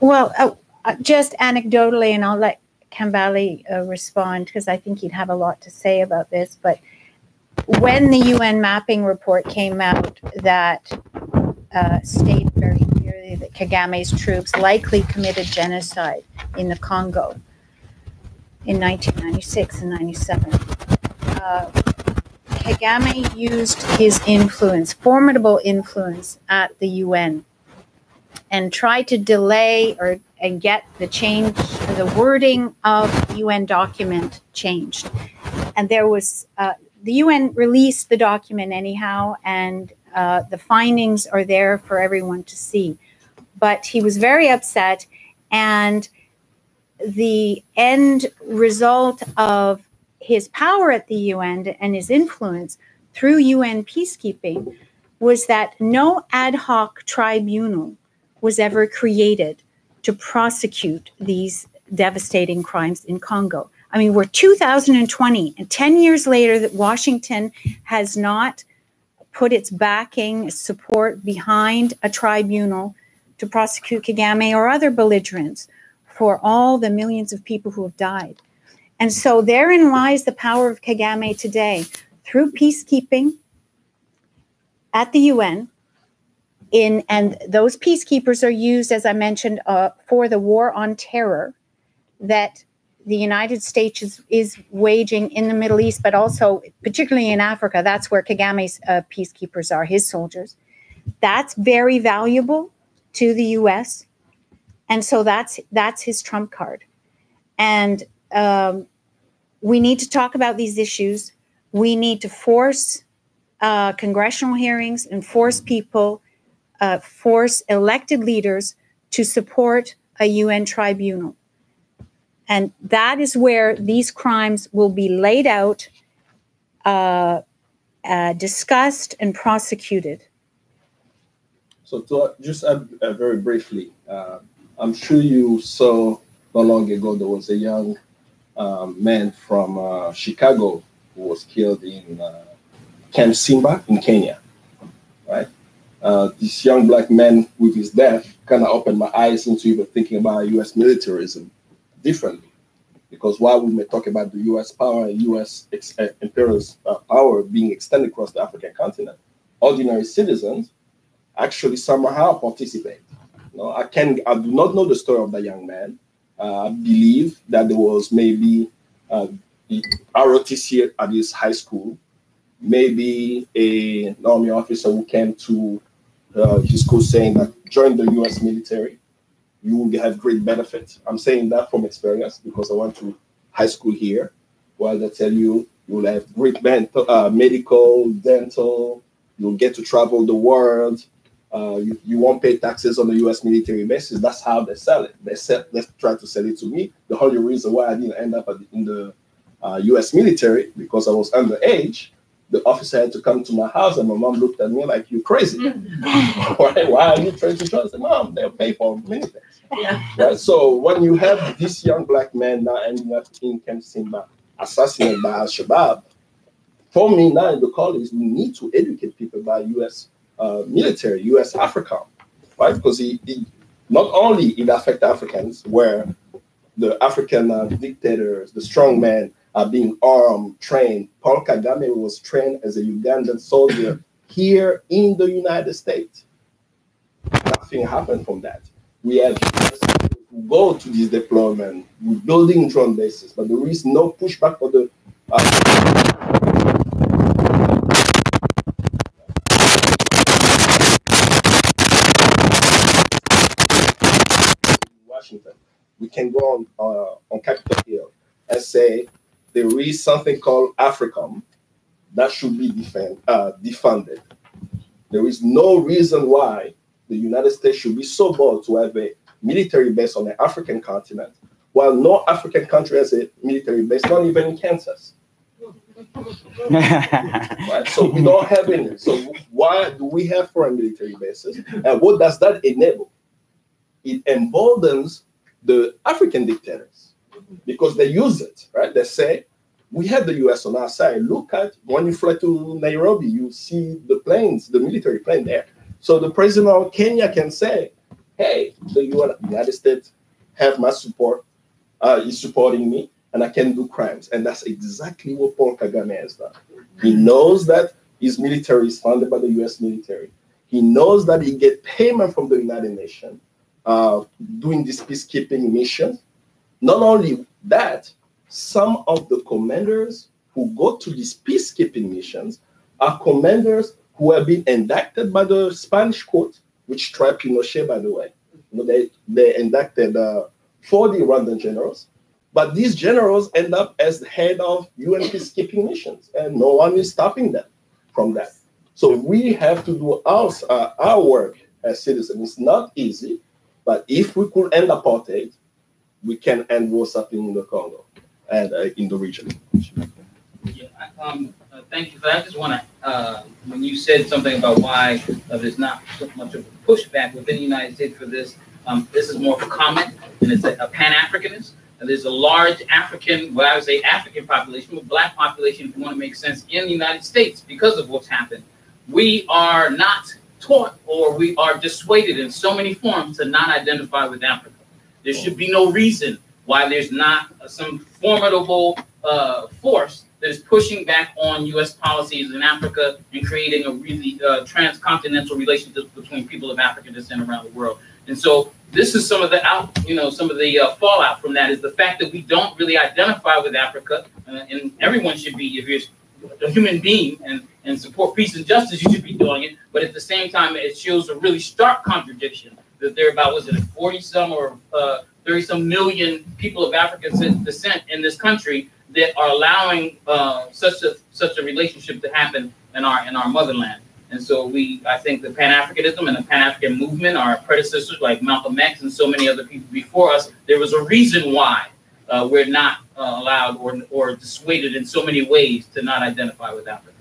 Well, uh, just anecdotally, and I'll let Kambale uh, respond because I think he'd have a lot to say about this, but when the U N mapping report came out that uh, stated very clearly that Kagame's troops likely committed genocide in the Congo, in nineteen ninety-six and ninety-seven, uh, Kagame used his influence, formidable influence at the U N, and tried to delay or and get the change, the wording of the U N document changed. And there was, uh, the U N released the document anyhow, and uh, the findings are there for everyone to see. But he was very upset, and the end result of his power at the U N and his influence through U N peacekeeping was that no ad hoc tribunal was ever created to prosecute these devastating crimes in Congo. I mean, we're two thousand twenty, and ten years later that Washington has not put its backing, support behind a tribunal to prosecute Kagame or other belligerents for all the millions of people who have died. And so therein lies the power of Kagame today, through peacekeeping at the U N, in, and those peacekeepers are used, as I mentioned, uh, for the war on terror that the United States is, is waging in the Middle East, but also particularly in Africa. That's where Kagame's uh, peacekeepers are, his soldiers. That's very valuable to the U S, and so that's that's his trump card. And um, we need to talk about these issues. We need to force uh, congressional hearings and force people, uh, force elected leaders to support a U N tribunal. And that is where these crimes will be laid out, uh, uh, discussed, and prosecuted. So to just add uh, very briefly, uh I'm sure you saw not long ago there was a young uh, man from uh, Chicago who was killed in uh, Camp Simba in Kenya, right? Uh, this young black man with his death kind of opened my eyes into even thinking about U S militarism differently, because while we may talk about the U S power and U S ex uh, imperialist uh, power being extended across the African continent, ordinary citizens actually somehow participate. No, I can. I do not know the story of that young man. Uh, I believe that there was maybe uh, R O T C at his high school, maybe a an army officer who came to uh, his school saying that join the U S military, you will have great benefit. I'm saying that from experience because I went to high school here, where they tell you you will have great mental, uh, medical, dental, You'll get to travel the world. Uh, you, you won't pay taxes on the U S military bases. That's how they sell it. They sell, they try to sell it to me. The whole reason why I didn't end up at the, in the uh, U S military, because I was underage, the officer had to come to my house, and my mom looked at me like, "You crazy? why, why are you trying to trust them? Mom, they'll pay for many things." Yeah. Right? So when you have this young black man now ending up in Camp Simba, assassinated by Al-Shabaab, for me now in the college, we need to educate people about U S Uh, military, U S AFRICOM, right? Because he, he, not only it affects Africans, where the African uh, dictators, the strong men are being armed, trained. Paul Kagame was trained as a Ugandan soldier here in the United States. Nothing happened from that. We have who go to this deployment, we're building drone bases, but there is no pushback for the uh, we can go on uh, on Capitol Hill and say there is something called AFRICOM that should be defend, uh, defunded. There is no reason why the United States should be so bold to have a military base on the African continent, while no African country has a military base, not even in Kansas. Right? So we don't have any. So why do we have foreign military bases? And what does that enable? It emboldens the African dictators because they use it, right? They say, we have the U S on our side. Look at when you fly to Nairobi, you see the planes, the military plane there. So the president of Kenya can say, hey, the United States have my support, uh, is supporting me, and I can do crimes. And that's exactly what Paul Kagame has done. He knows that his military is funded by the U S military. He knows that he gets payment from the United Nations. Uh, doing this peacekeeping mission. Not only that, some of the commanders who go to these peacekeeping missions are commanders who have been indicted by the Spanish court, which tried Pinochet, by the way. You know, they, they indicted uh, forty Rwandan generals, but these generals end up as the head of U N peacekeeping missions, and no one is stopping them from that. So we have to do our, uh, our work as citizens. It's not easy. But if we could end apartheid, we can end what's happening in the Congo and uh, in the region. Yeah, um, uh, thank you for that. I just want to, uh, when you said something about why uh, there's not so much of a pushback within the United States for this, um, this is more of a comment, and it's a, a Pan-Africanist. And there's a large African, well, I would say African population, but black population, if you want to make sense, in the United States because of what's happened. We are not taught, or we are dissuaded in so many forms to not identify with Africa. There should be no reason why there's not some formidable uh, force that is pushing back on U S policies in Africa and creating a really uh, transcontinental relationship between people of African descent around the world. And so this is some of the out, you know, some of the uh, fallout from that is the fact that we don't really identify with Africa, uh, and everyone should be, if you're a human being and and support peace and justice, you should be doing it. But at the same time, it shows a really stark contradiction that there are about, was it forty some or uh, thirty some million people of African descent in this country that are allowing uh, such a such a relationship to happen in our in our motherland. And so we, I think, the Pan-Africanism and the Pan-African movement, our predecessors like Malcolm X and so many other people before us, there was a reason why uh, we're not uh, allowed or or dissuaded in so many ways to not identify with Africa.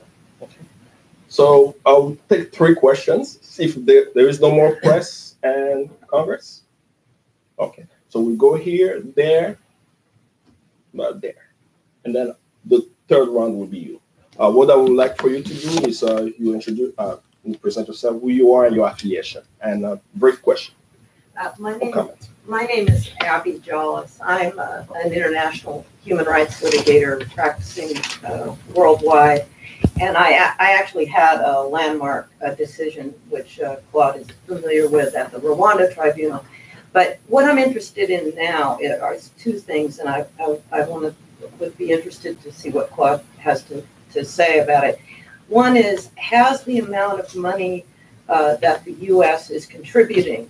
So I'll take three questions, see if there, there is no more press and Congress. Okay, so we go here, there, not there. And then the third round will be you. Uh, what I would like for you to do is uh, you introduce, uh, you present yourself, who you are and your affiliation, and a brief question. Uh, my, name, my name is Abby Jollis. I'm uh, an international human rights litigator practicing uh, worldwide. And I, I actually had a landmark uh, decision, which uh, Claude is familiar with, at the Rwanda Tribunal. But what I'm interested in now are two things, and I, I, I want to would be interested to see what Claude has to, to say about it. One is, has the amount of money uh, that the U S is contributing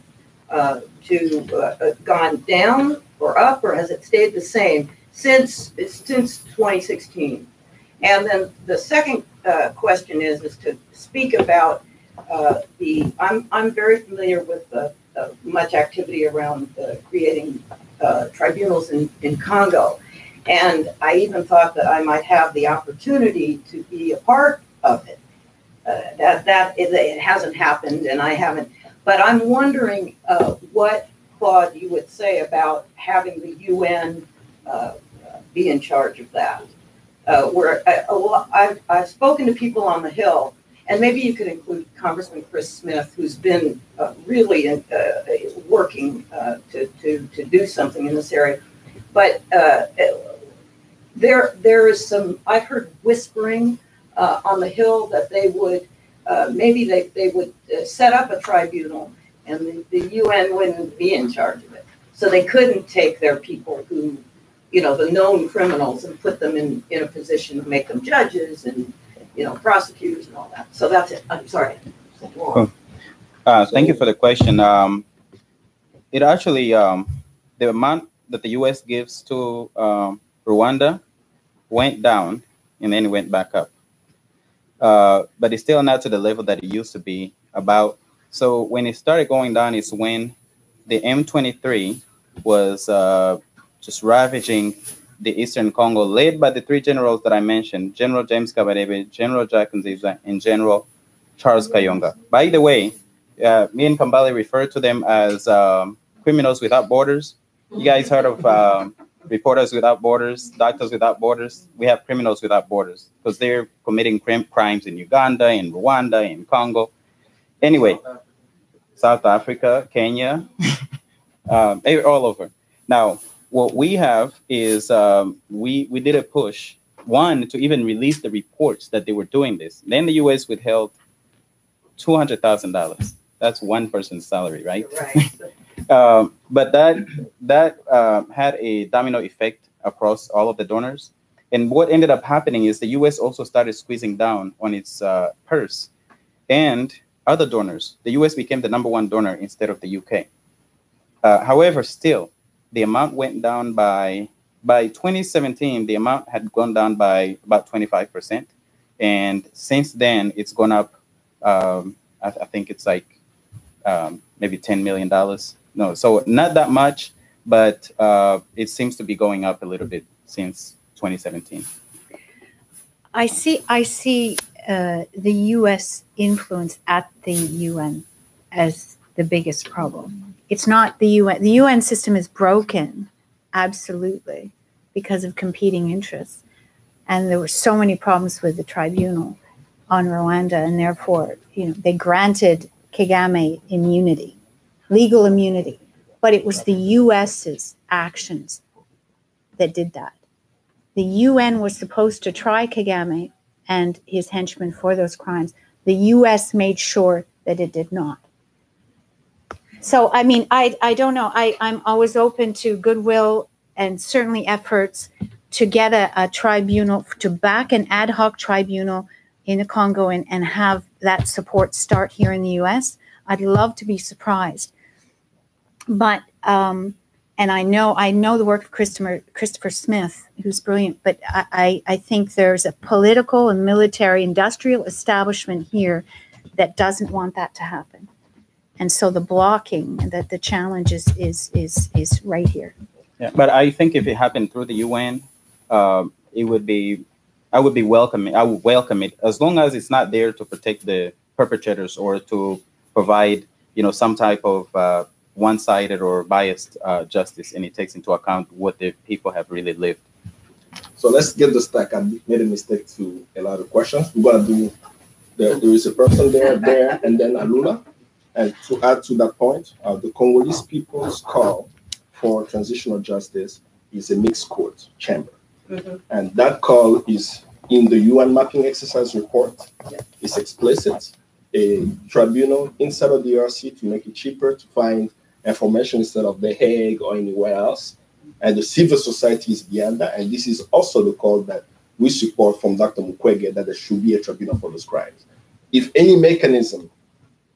uh, to uh, gone down or up, or has it stayed the same since, since twenty sixteen? And then the second uh, question is, is to speak about uh, the, I'm, I'm very familiar with the, uh, much activity around uh, creating uh, tribunals in, in Congo. And I even thought that I might have the opportunity to be a part of it. Uh, that that is, it hasn't happened, and I haven't. But I'm wondering uh, what, Claude, you would say about having the U N uh, be in charge of that. Uh, where I, a lot, I've, I've spoken to people on the Hill, and maybe you could include Congressman Chris Smith, who's been uh, really in, uh, working uh, to, to, to do something in this area. But uh, there there is some, I've heard whispering uh, on the Hill that they would, uh, maybe they, they would uh, set up a tribunal and the, the U N wouldn't be in charge of it. So they couldn't take their people who, you know, the known criminals and put them in, in a position to make them judges and, you know, prosecutors and all that. So that's it. I'm sorry. Cool. Uh, so, thank you for the question. Um, it actually, um, the amount that the U S gives to um, Rwanda went down and then went back up. Uh, but it's still not to the level that it used to be about. So when it started going down is when the M twenty-three was uh, just ravaging the Eastern Congo, led by the three generals that I mentioned, General James Kabarebe, General Jack Nziza, and General Charles Kayonga. By the way, uh, me and Kambale refer to them as um, criminals without borders. You guys heard of uh, Reporters Without Borders, Doctors Without Borders? We have Criminals Without Borders because they're committing crime crimes in Uganda, in Rwanda, in Congo. Anyway, South Africa, South Africa Kenya, um, all over. Now, what we have is um, we, we did a push, one, to even release the reports that they were doing this. Then the U S withheld two hundred thousand dollars. That's one person's salary, right? Right. Um, but that that uh, had a domino effect across all of the donors. And what ended up happening is the U S also started squeezing down on its uh, purse and other donors. The U S became the number one donor instead of the U K. Uh, however, still, the amount went down by, by twenty seventeen, the amount had gone down by about twenty-five percent. And since then, it's gone up, um, I, I think it's like um, maybe ten million dollars. No, so not that much, but uh, it seems to be going up a little bit since twenty seventeen. I see. I see uh, the U S influence at the U N as the biggest problem. It's not the U N. The U N system is broken, absolutely, because of competing interests, and there were so many problems with the tribunal on Rwanda, and therefore, you know, they granted Kagame immunity. Legal immunity, but it was the U S's actions that did that. The U N was supposed to try Kagame and his henchmen for those crimes. The U S made sure that it did not. So, I mean, I, I don't know. I, I'm always open to goodwill and certainly efforts to get a, a tribunal, to back an ad hoc tribunal in the Congo and, and have that support start here in the U S. I'd love to be surprised. But, um, and I know I know the work of Christopher, Christopher Smith, who's brilliant, but I, I, I think there's a political and military industrial establishment here that doesn't want that to happen. And so the blocking, that the challenge is, is, is, is right here. Yeah, but I think if it happened through the U N, uh, it would be, I would be welcoming, I would welcome it, as long as it's not there to protect the perpetrators or to provide, you know, some type of uh, one-sided or biased uh, justice, and it takes into account what the people have really lived. So let's get the stack. I made a mistake to a lot of questions. We're gonna do. There, there is a person there, there, and then Alula. And to add to that point, uh, the Congolese people's call for transitional justice is a mixed court chamber, mm-hmm. and that call is in the U N mapping exercise report. Yeah. It's explicit. A tribunal inside of the R C to make it cheaper to find information instead of The Hague or anywhere else. And the civil society is behind that. And this is also the call that we support from Doctor Mukwege, that there should be a tribunal for those crimes. If any mechanism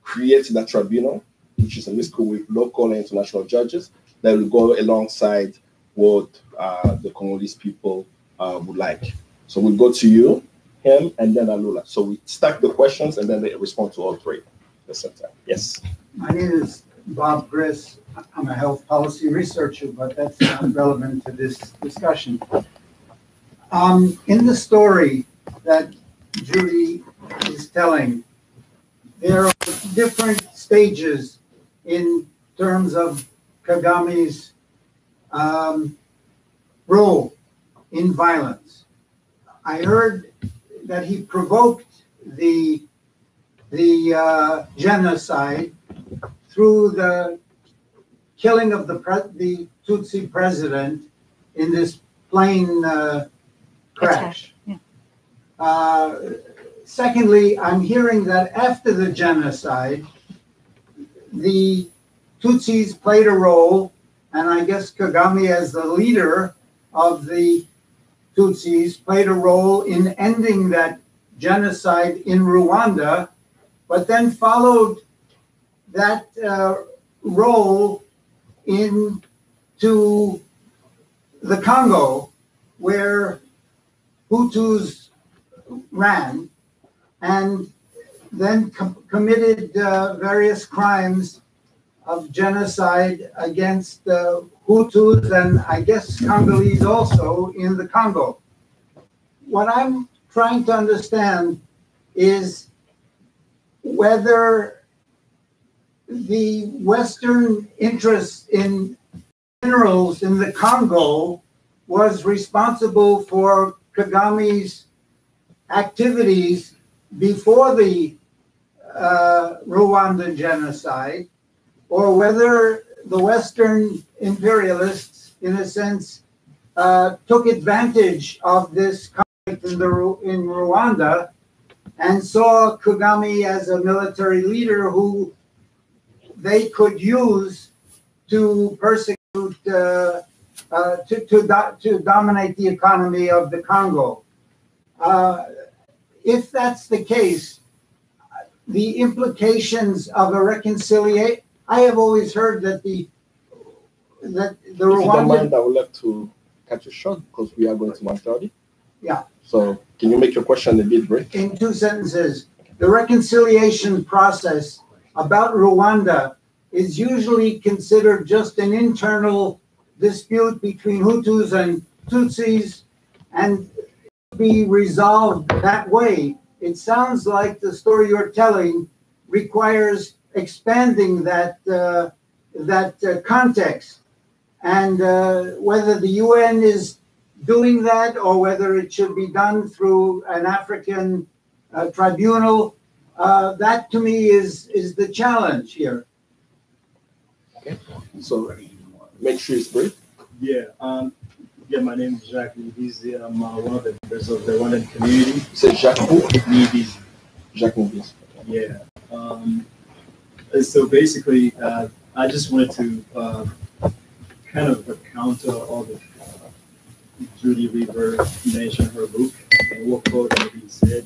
creates that tribunal, which is a mixture with local and international judges, that will go alongside what uh, the Congolese people uh, would like. So we'll go to you, him, and then Alula. So we stack the questions, and then they respond to all three at the same time. Yes? My name is Bob Griss. I'm a health policy researcher, but that's not relevant to this discussion. Um, in the story that Judy is telling, there are different stages in terms of Kagame's um, role in violence. I heard that he provoked the, the uh, genocide through the killing of the, pre the Tutsi president in this plane uh, crash. Yeah. Uh, secondly, I'm hearing that after the genocide, the Tutsis played a role, and I guess Kagame, as the leader of the Tutsis, played a role in ending that genocide in Rwanda, but then followed that uh, role into the Congo, where Hutus ran and then com committed uh, various crimes of genocide against uh, Hutus and I guess Congolese also in the Congo. What I'm trying to understand is whether the Western interest in minerals in the Congo was responsible for Kagame's activities before the uh, Rwandan genocide, or whether the Western imperialists, in a sense, uh, took advantage of this conflict in, the, in Rwanda and saw Kagame as a military leader who they could use to persecute, uh, uh, to, to, do, to dominate the economy of the Congo. Uh, if that's the case, the implications of a reconciliation, I have always heard that the that the Rwandan. If you don't mind, I would like to catch a shot because we are going to one thirty. Yeah. So can you make your question a bit brief? In two sentences, the reconciliation process about Rwanda is usually considered just an internal dispute between Hutus and Tutsis, and be resolved that way. It sounds like the story you're telling requires expanding that uh, that uh, context, and uh, whether the U N is doing that or whether it should be done through an African uh, tribunal, uh, that to me is is the challenge here. Okay, so make sure it's brief. Yeah, um, yeah. My name is Jacques Nibisi. I'm uh, one of the members of the Rwandan community. So Jacques Nibisi. Jacques Nibisi. Yeah. Um, So basically, uh, I just wanted to uh, kind of counter all the uh, Judy Reaver mentioned her book and what quote had been said,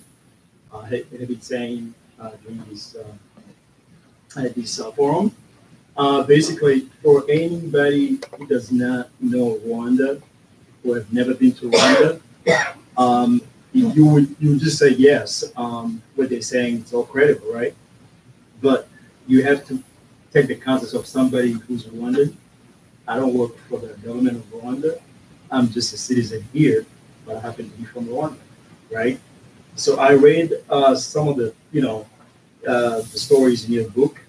uh, had been saying uh, during this uh, at this uh, forum. Uh, basically, for anybody who does not know Rwanda or have never been to Rwanda, um, you would you would just say yes. Um, what they're saying is all credible, right? But you have to take the context of somebody who's Rwandan. I don't work for the government of Rwanda. I'm just a citizen here, but I happen to be from Rwanda, right? So I read uh, some of the, you know, uh, the stories in your book.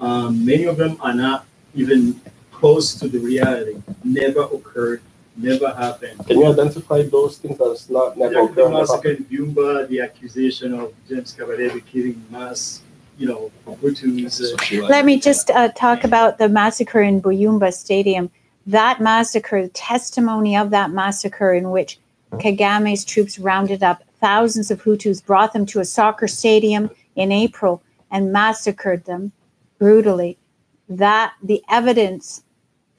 Um, many of them are not even close to the reality. Never occurred, never happened. Can you identify those things that's not never occurred? The massacre in Byumba, the accusation of James Kabarebe killing mass. You know, Mobutu. Let me just uh, talk about the massacre in Byumba Stadium. That massacre, the testimony of that massacre in which Kagame's troops rounded up thousands of Hutus, brought them to a soccer stadium in April and massacred them brutally. That the evidence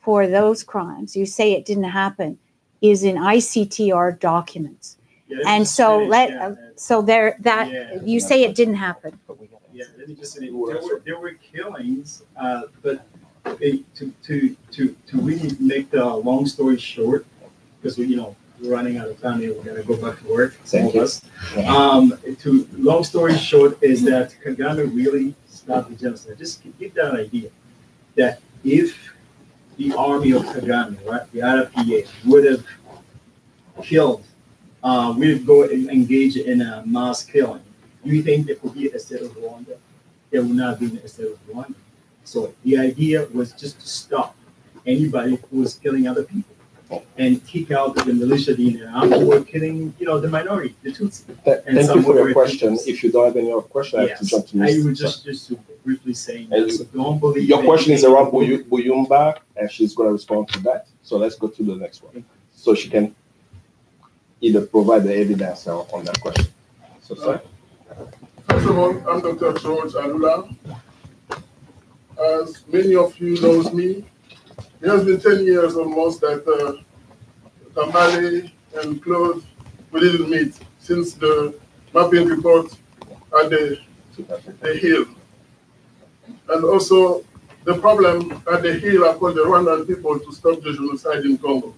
for those crimes, you say it didn't happen, is in I C T R documents. Yeah, and so say, let yeah, uh, so there that yeah, you say it didn't happen. Yeah, let me just say there were, there were killings, uh, but it, to to to to really make the long story short, because we you know we're running out of time here. We're going to go back to work, some of us. Um, to, long story short is that Kagame really stopped the genocide. Just give that idea that if the army of Kagame, right, the R P F, would have killed, uh, we would go and engage in a mass killing, do you think there could be a state of Rwanda? There would not be a state of Rwanda. So the idea was just to stop anybody who was killing other people and kick out the militia, the army who were killing, you know, the minority, the Tutsi. Th and thank you for your question. Tutsi. If you don't have any other question, yes. I have to jump to this. I would just, just to briefly say, that, so don't believe your question is around Byumba, and she's going to respond to that. So let's go to the next one. Okay. So she can either provide the evidence on that question. So, sorry. First of all, I'm Doctor George Alula. As many of you knows me, it has been ten years almost that uh, Kambale and Claude, we didn't meet since the mapping report at the, the hill. And also the problem at the hill, I called the Rwandan people to stop the genocide in Congo.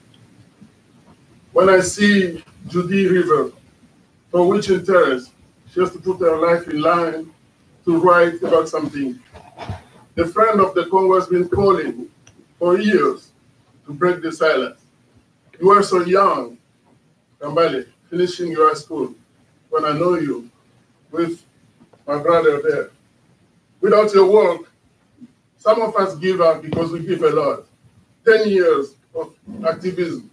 When I see Judy River, for which interest, she has to put her life in line to write about something. The friend of the Congo has been calling for years to break the silence. You are so young, Kambale, finishing your school, when I know you, with my brother there. Without your work, some of us give up because we give a lot. Ten years of activism.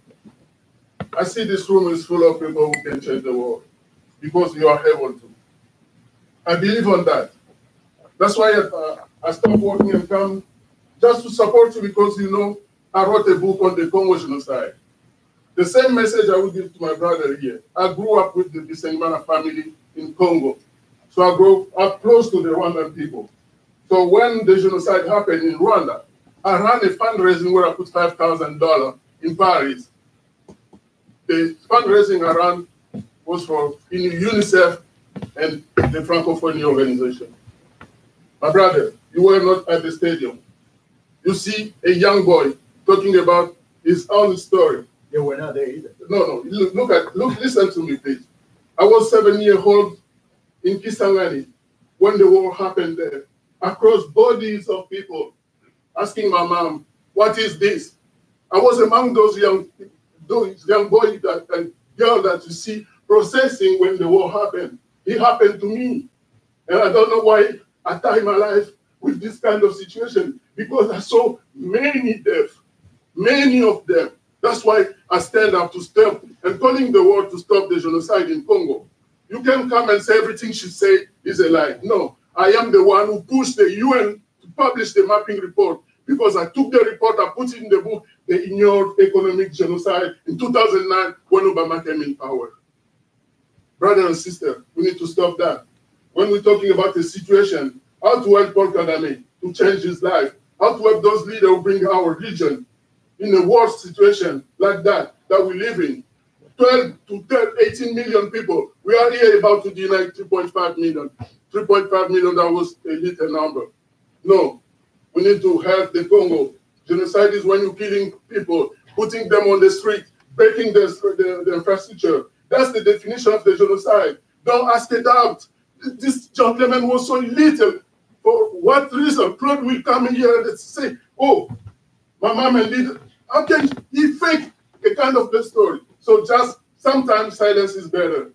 I see this room is full of people who can change the world because you are able to. I believe on that. That's why I, I stopped working and come just to support you because, you know, I wrote a book on the Congo genocide. The same message I would give to my brother here. I grew up with the Bisengimana family in Congo. So I grew up close to the Rwandan people. So when the genocide happened in Rwanda, I ran a fundraising where I put five thousand dollars in Paris. The fundraising I ran was for UNICEF and the Francophonie organization. My brother, you were not at the stadium. You see a young boy talking about his own story. They were not there either. No, no. Look at, look, listen to me, please. I was seven years old in Kisangani when the war happened there. Across bodies of people, asking my mom, "What is this?" I was among those young, those young boys that and girl that you see processing when the war happened. It happened to me, and I don't know why I tie my life with this kind of situation, because I saw many deaths, many of them. That's why I stand up to stop and calling the world to stop the genocide in Congo. You can come and say everything she said is a lie. No, I am the one who pushed the U N to publish the mapping report, because I took the report, I put it in the book, they ignored economic genocide in two thousand nine when Obama came in power. Brother and sister, we need to stop that. When we're talking about the situation, how to help Paul Kagame to change his life, how to help those leaders who bring our region in a worse situation like that, that we live in. twelve to eighteen million people. We are here about to deny three point five million. three point five million, that was a little number. No, we need to help the Congo. Genocide is when you're killing people, putting them on the street, breaking their, their, their infrastructure. That's the definition of the genocide. Don't ask it out. This gentleman was so little. For what reason? Claude will come in here and say, "Oh, my mom and leader." How can he fake a kind of the story? So just sometimes silence is better.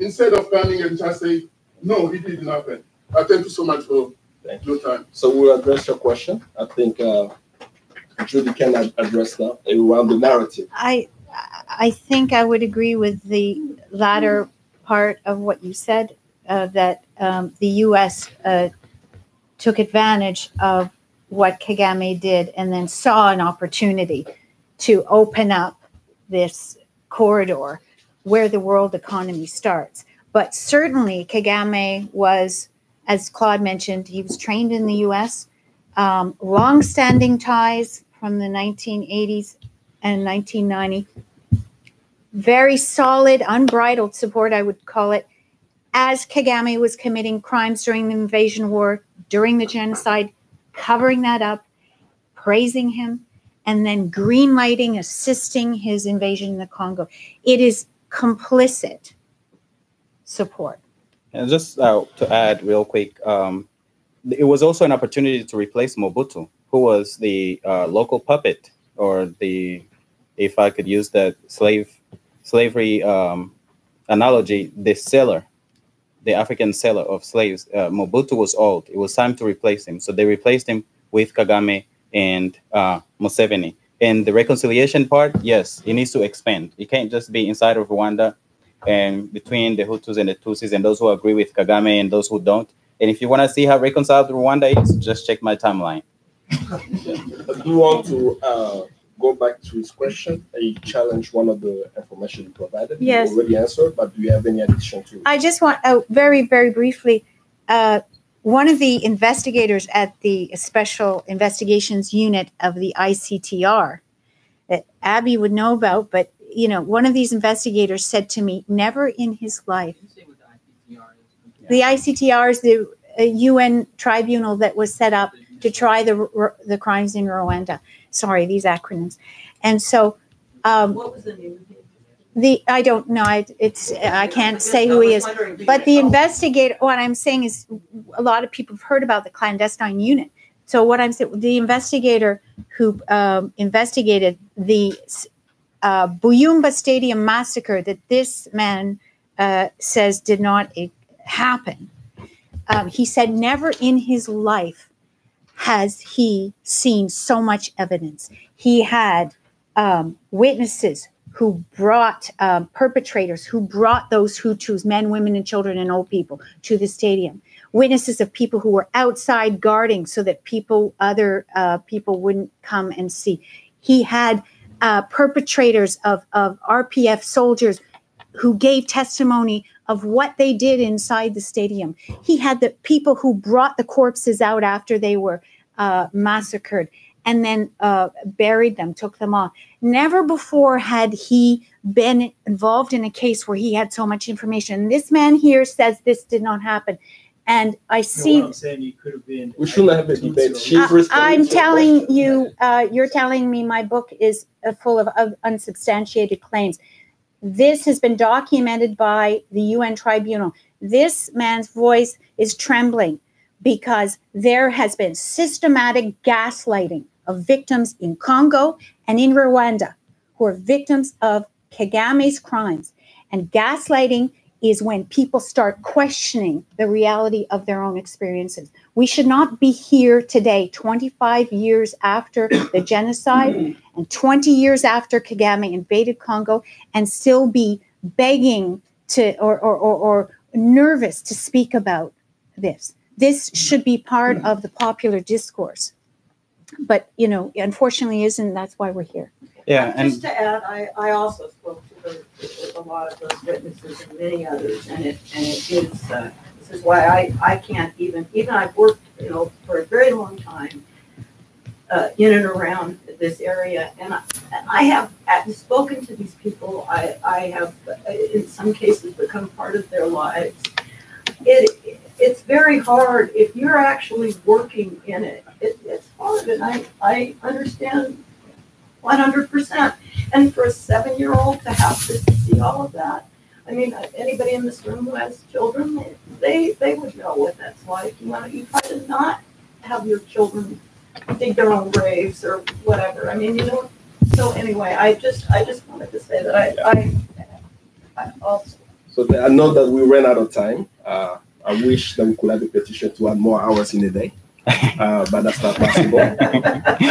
Instead of coming and just say, "No, it didn't happen." I thank you so much for thank your time. So we'll address your question. I think uh, Judy can address that around the narrative. I I think I would agree with the latter part of what you said. Uh, that um, the U S uh, took advantage of what Kagame did and then saw an opportunity to open up this corridor where the world economy starts. But certainly Kagame was, as Claude mentioned, he was trained in the U S, um, long-standing ties from the nineteen eighties and nineteen ninety, very solid, unbridled support, I would call it, as Kagame was committing crimes during the invasion war, during the genocide, covering that up, praising him. and then greenlighting, assisting his invasion in the Congo. It is complicit support. And just uh, to add real quick, um, it was also an opportunity to replace Mobutu, who was the uh, local puppet, or the, if I could use that slave, slavery um, analogy, the seller, the African seller of slaves. Uh, Mobutu was old. It was time to replace him. So they replaced him with Kagame and uh, Museveni. And the reconciliation part, yes, it needs to expand. It can't just be inside of Rwanda and between the Hutus and the Tutsis and those who agree with Kagame and those who don't. And if you want to see how reconciled Rwanda is, just check my timeline. Do you want to uh, go back to his question? I challenge one of the information you provided. Yes. You already answered, but do you have any addition to it? I just want, uh, very, very briefly, uh, one of the investigators at the Special Investigations Unit of the I C T R that Abby would know about, but, you know, one of these investigators said to me, never in his life. The I C T R is the uh, U N tribunal that was set up to try the the crimes in Rwanda. Sorry, these acronyms. And so, um, what was the name? The I don't know. I, it's I can't say who he is. But the investigator. What I'm saying is, a lot of people have heard about the clandestine unit. So what I'm saying, the investigator who um, investigated the uh, Byumba Stadium massacre that this man uh, says did not happen. Um, he said never in his life has he seen so much evidence. He had um, witnesses who brought um, perpetrators, who brought those Hutus, men, women, and children, and old people to the stadium. Witnesses of people who were outside guarding so that people, other uh, people wouldn't come and see. He had uh, perpetrators of, of R P F soldiers who gave testimony of what they did inside the stadium. He had the people who brought the corpses out after they were uh, massacred and then uh, buried them, took them off. Never before had he been involved in a case where he had so much information. This man here says this did not happen. And I see- you know what I'm saying, you could have been- We shouldn't have a debate. Uh, I'm telling question. you, uh, you're telling me my book is uh, full of uh, unsubstantiated claims. This has been documented by the U N tribunal. This man's voice is trembling because there has been systematic gaslighting of victims in Congo and in Rwanda who are victims of Kagame's crimes. And gaslighting is when people start questioning the reality of their own experiences. We should not be here today, twenty-five years after the genocide and twenty years after Kagame invaded Congo, and still be begging to or, or, or, or nervous to speak about this. This should be part of the popular discourse. But, you know, unfortunately isn't. That's why we're here. Yeah, and just to add, I, I also spoke to those, a lot of those witnesses and many others, and it and it is uh, this is why I I can't even even I've worked you know for a very long time uh, in and around this area, and I, I have spoken to these people. I I have in some cases become part of their lives. It it's very hard if you're actually working in it. it it's hard, and I I understand. one hundred percent. And for a seven-year-old to have to see all of that, I mean, anybody in this room who has children, they they would know what that's like. You want to, you try to not have your children dig their own graves or whatever. I mean, you know. So anyway, I just I just wanted to say that I I, I also. So I know that we ran out of time. Uh, I wish that we could have a petition to add more hours in a day, uh, but that's not possible.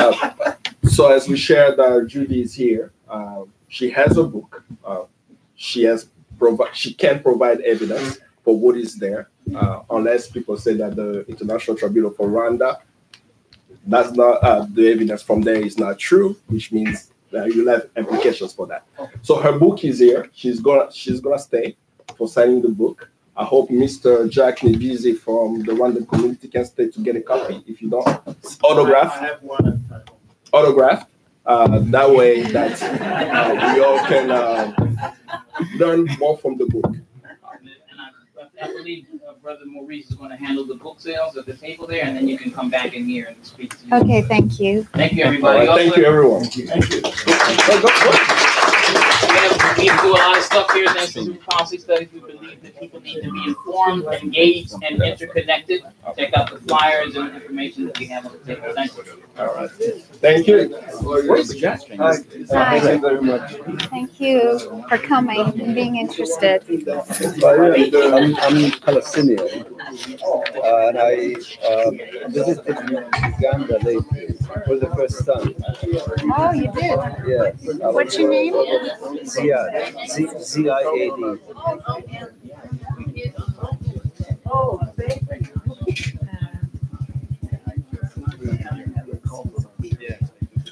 uh, So as we shared, uh, Judy is here. Uh, she has a book. Uh, she has provi- She can provide evidence for what is there, uh, unless people say that the International Tribunal for Rwanda, that's not uh, the evidence from there is not true, which means that you'll have implications for that. So her book is here. She's gonna she's gonna stay for signing the book. I hope Mister Jack Nziza from the Rwandan community can stay to get a copy. If you don't, it's autograph. I have one. Autograph. Uh, that way, that uh, we all can uh, learn more from the book. And I, I believe uh, Brother Maurice is going to handle the book sales at the table there, and then you can come back in here and speak to you. Okay, thank you. Thank you, everybody. Right, thank you, everyone. Thank you. Thank you. Go, go, go. We do a lot of stuff here at the Institute for Policy Studies. We believe that people need to be informed, engaged, and interconnected. Check out the flyers and the information that we have on the table. Thank you. All right. Thank you. Where's the guest? Hi. Thank you very much. Thank you for coming and being interested. I'm, I'm Palestinian, uh, and I uh, visited Uganda lately for the first time. Oh, you did? Yes. What's your name? Ziad. Z I A D. Oh, thank you.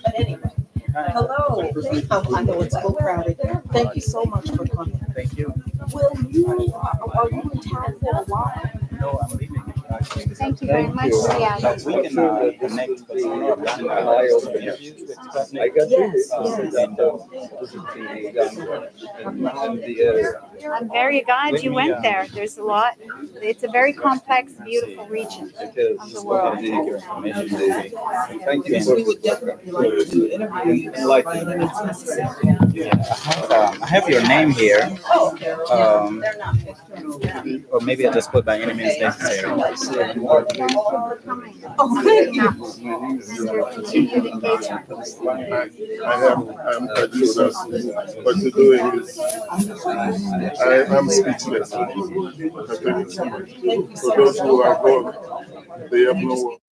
But anyway, hello. I know it's so crowded. Thank you so much for coming. Thank you. Will you, are you in town for a while? No, I'm leaving. Thank you very much. Yeah. I got yes, yes. I'm very glad you went there. There's a lot. It's a very complex, beautiful region of the world. Thank you. We would definitely like to interview you. I have your name here. Um, or maybe I'll just put by any means necessary. Oh, thank you. I am, I am producers. What you're doing is, I am speechless. Thank you so much. For those who are gone, they have no.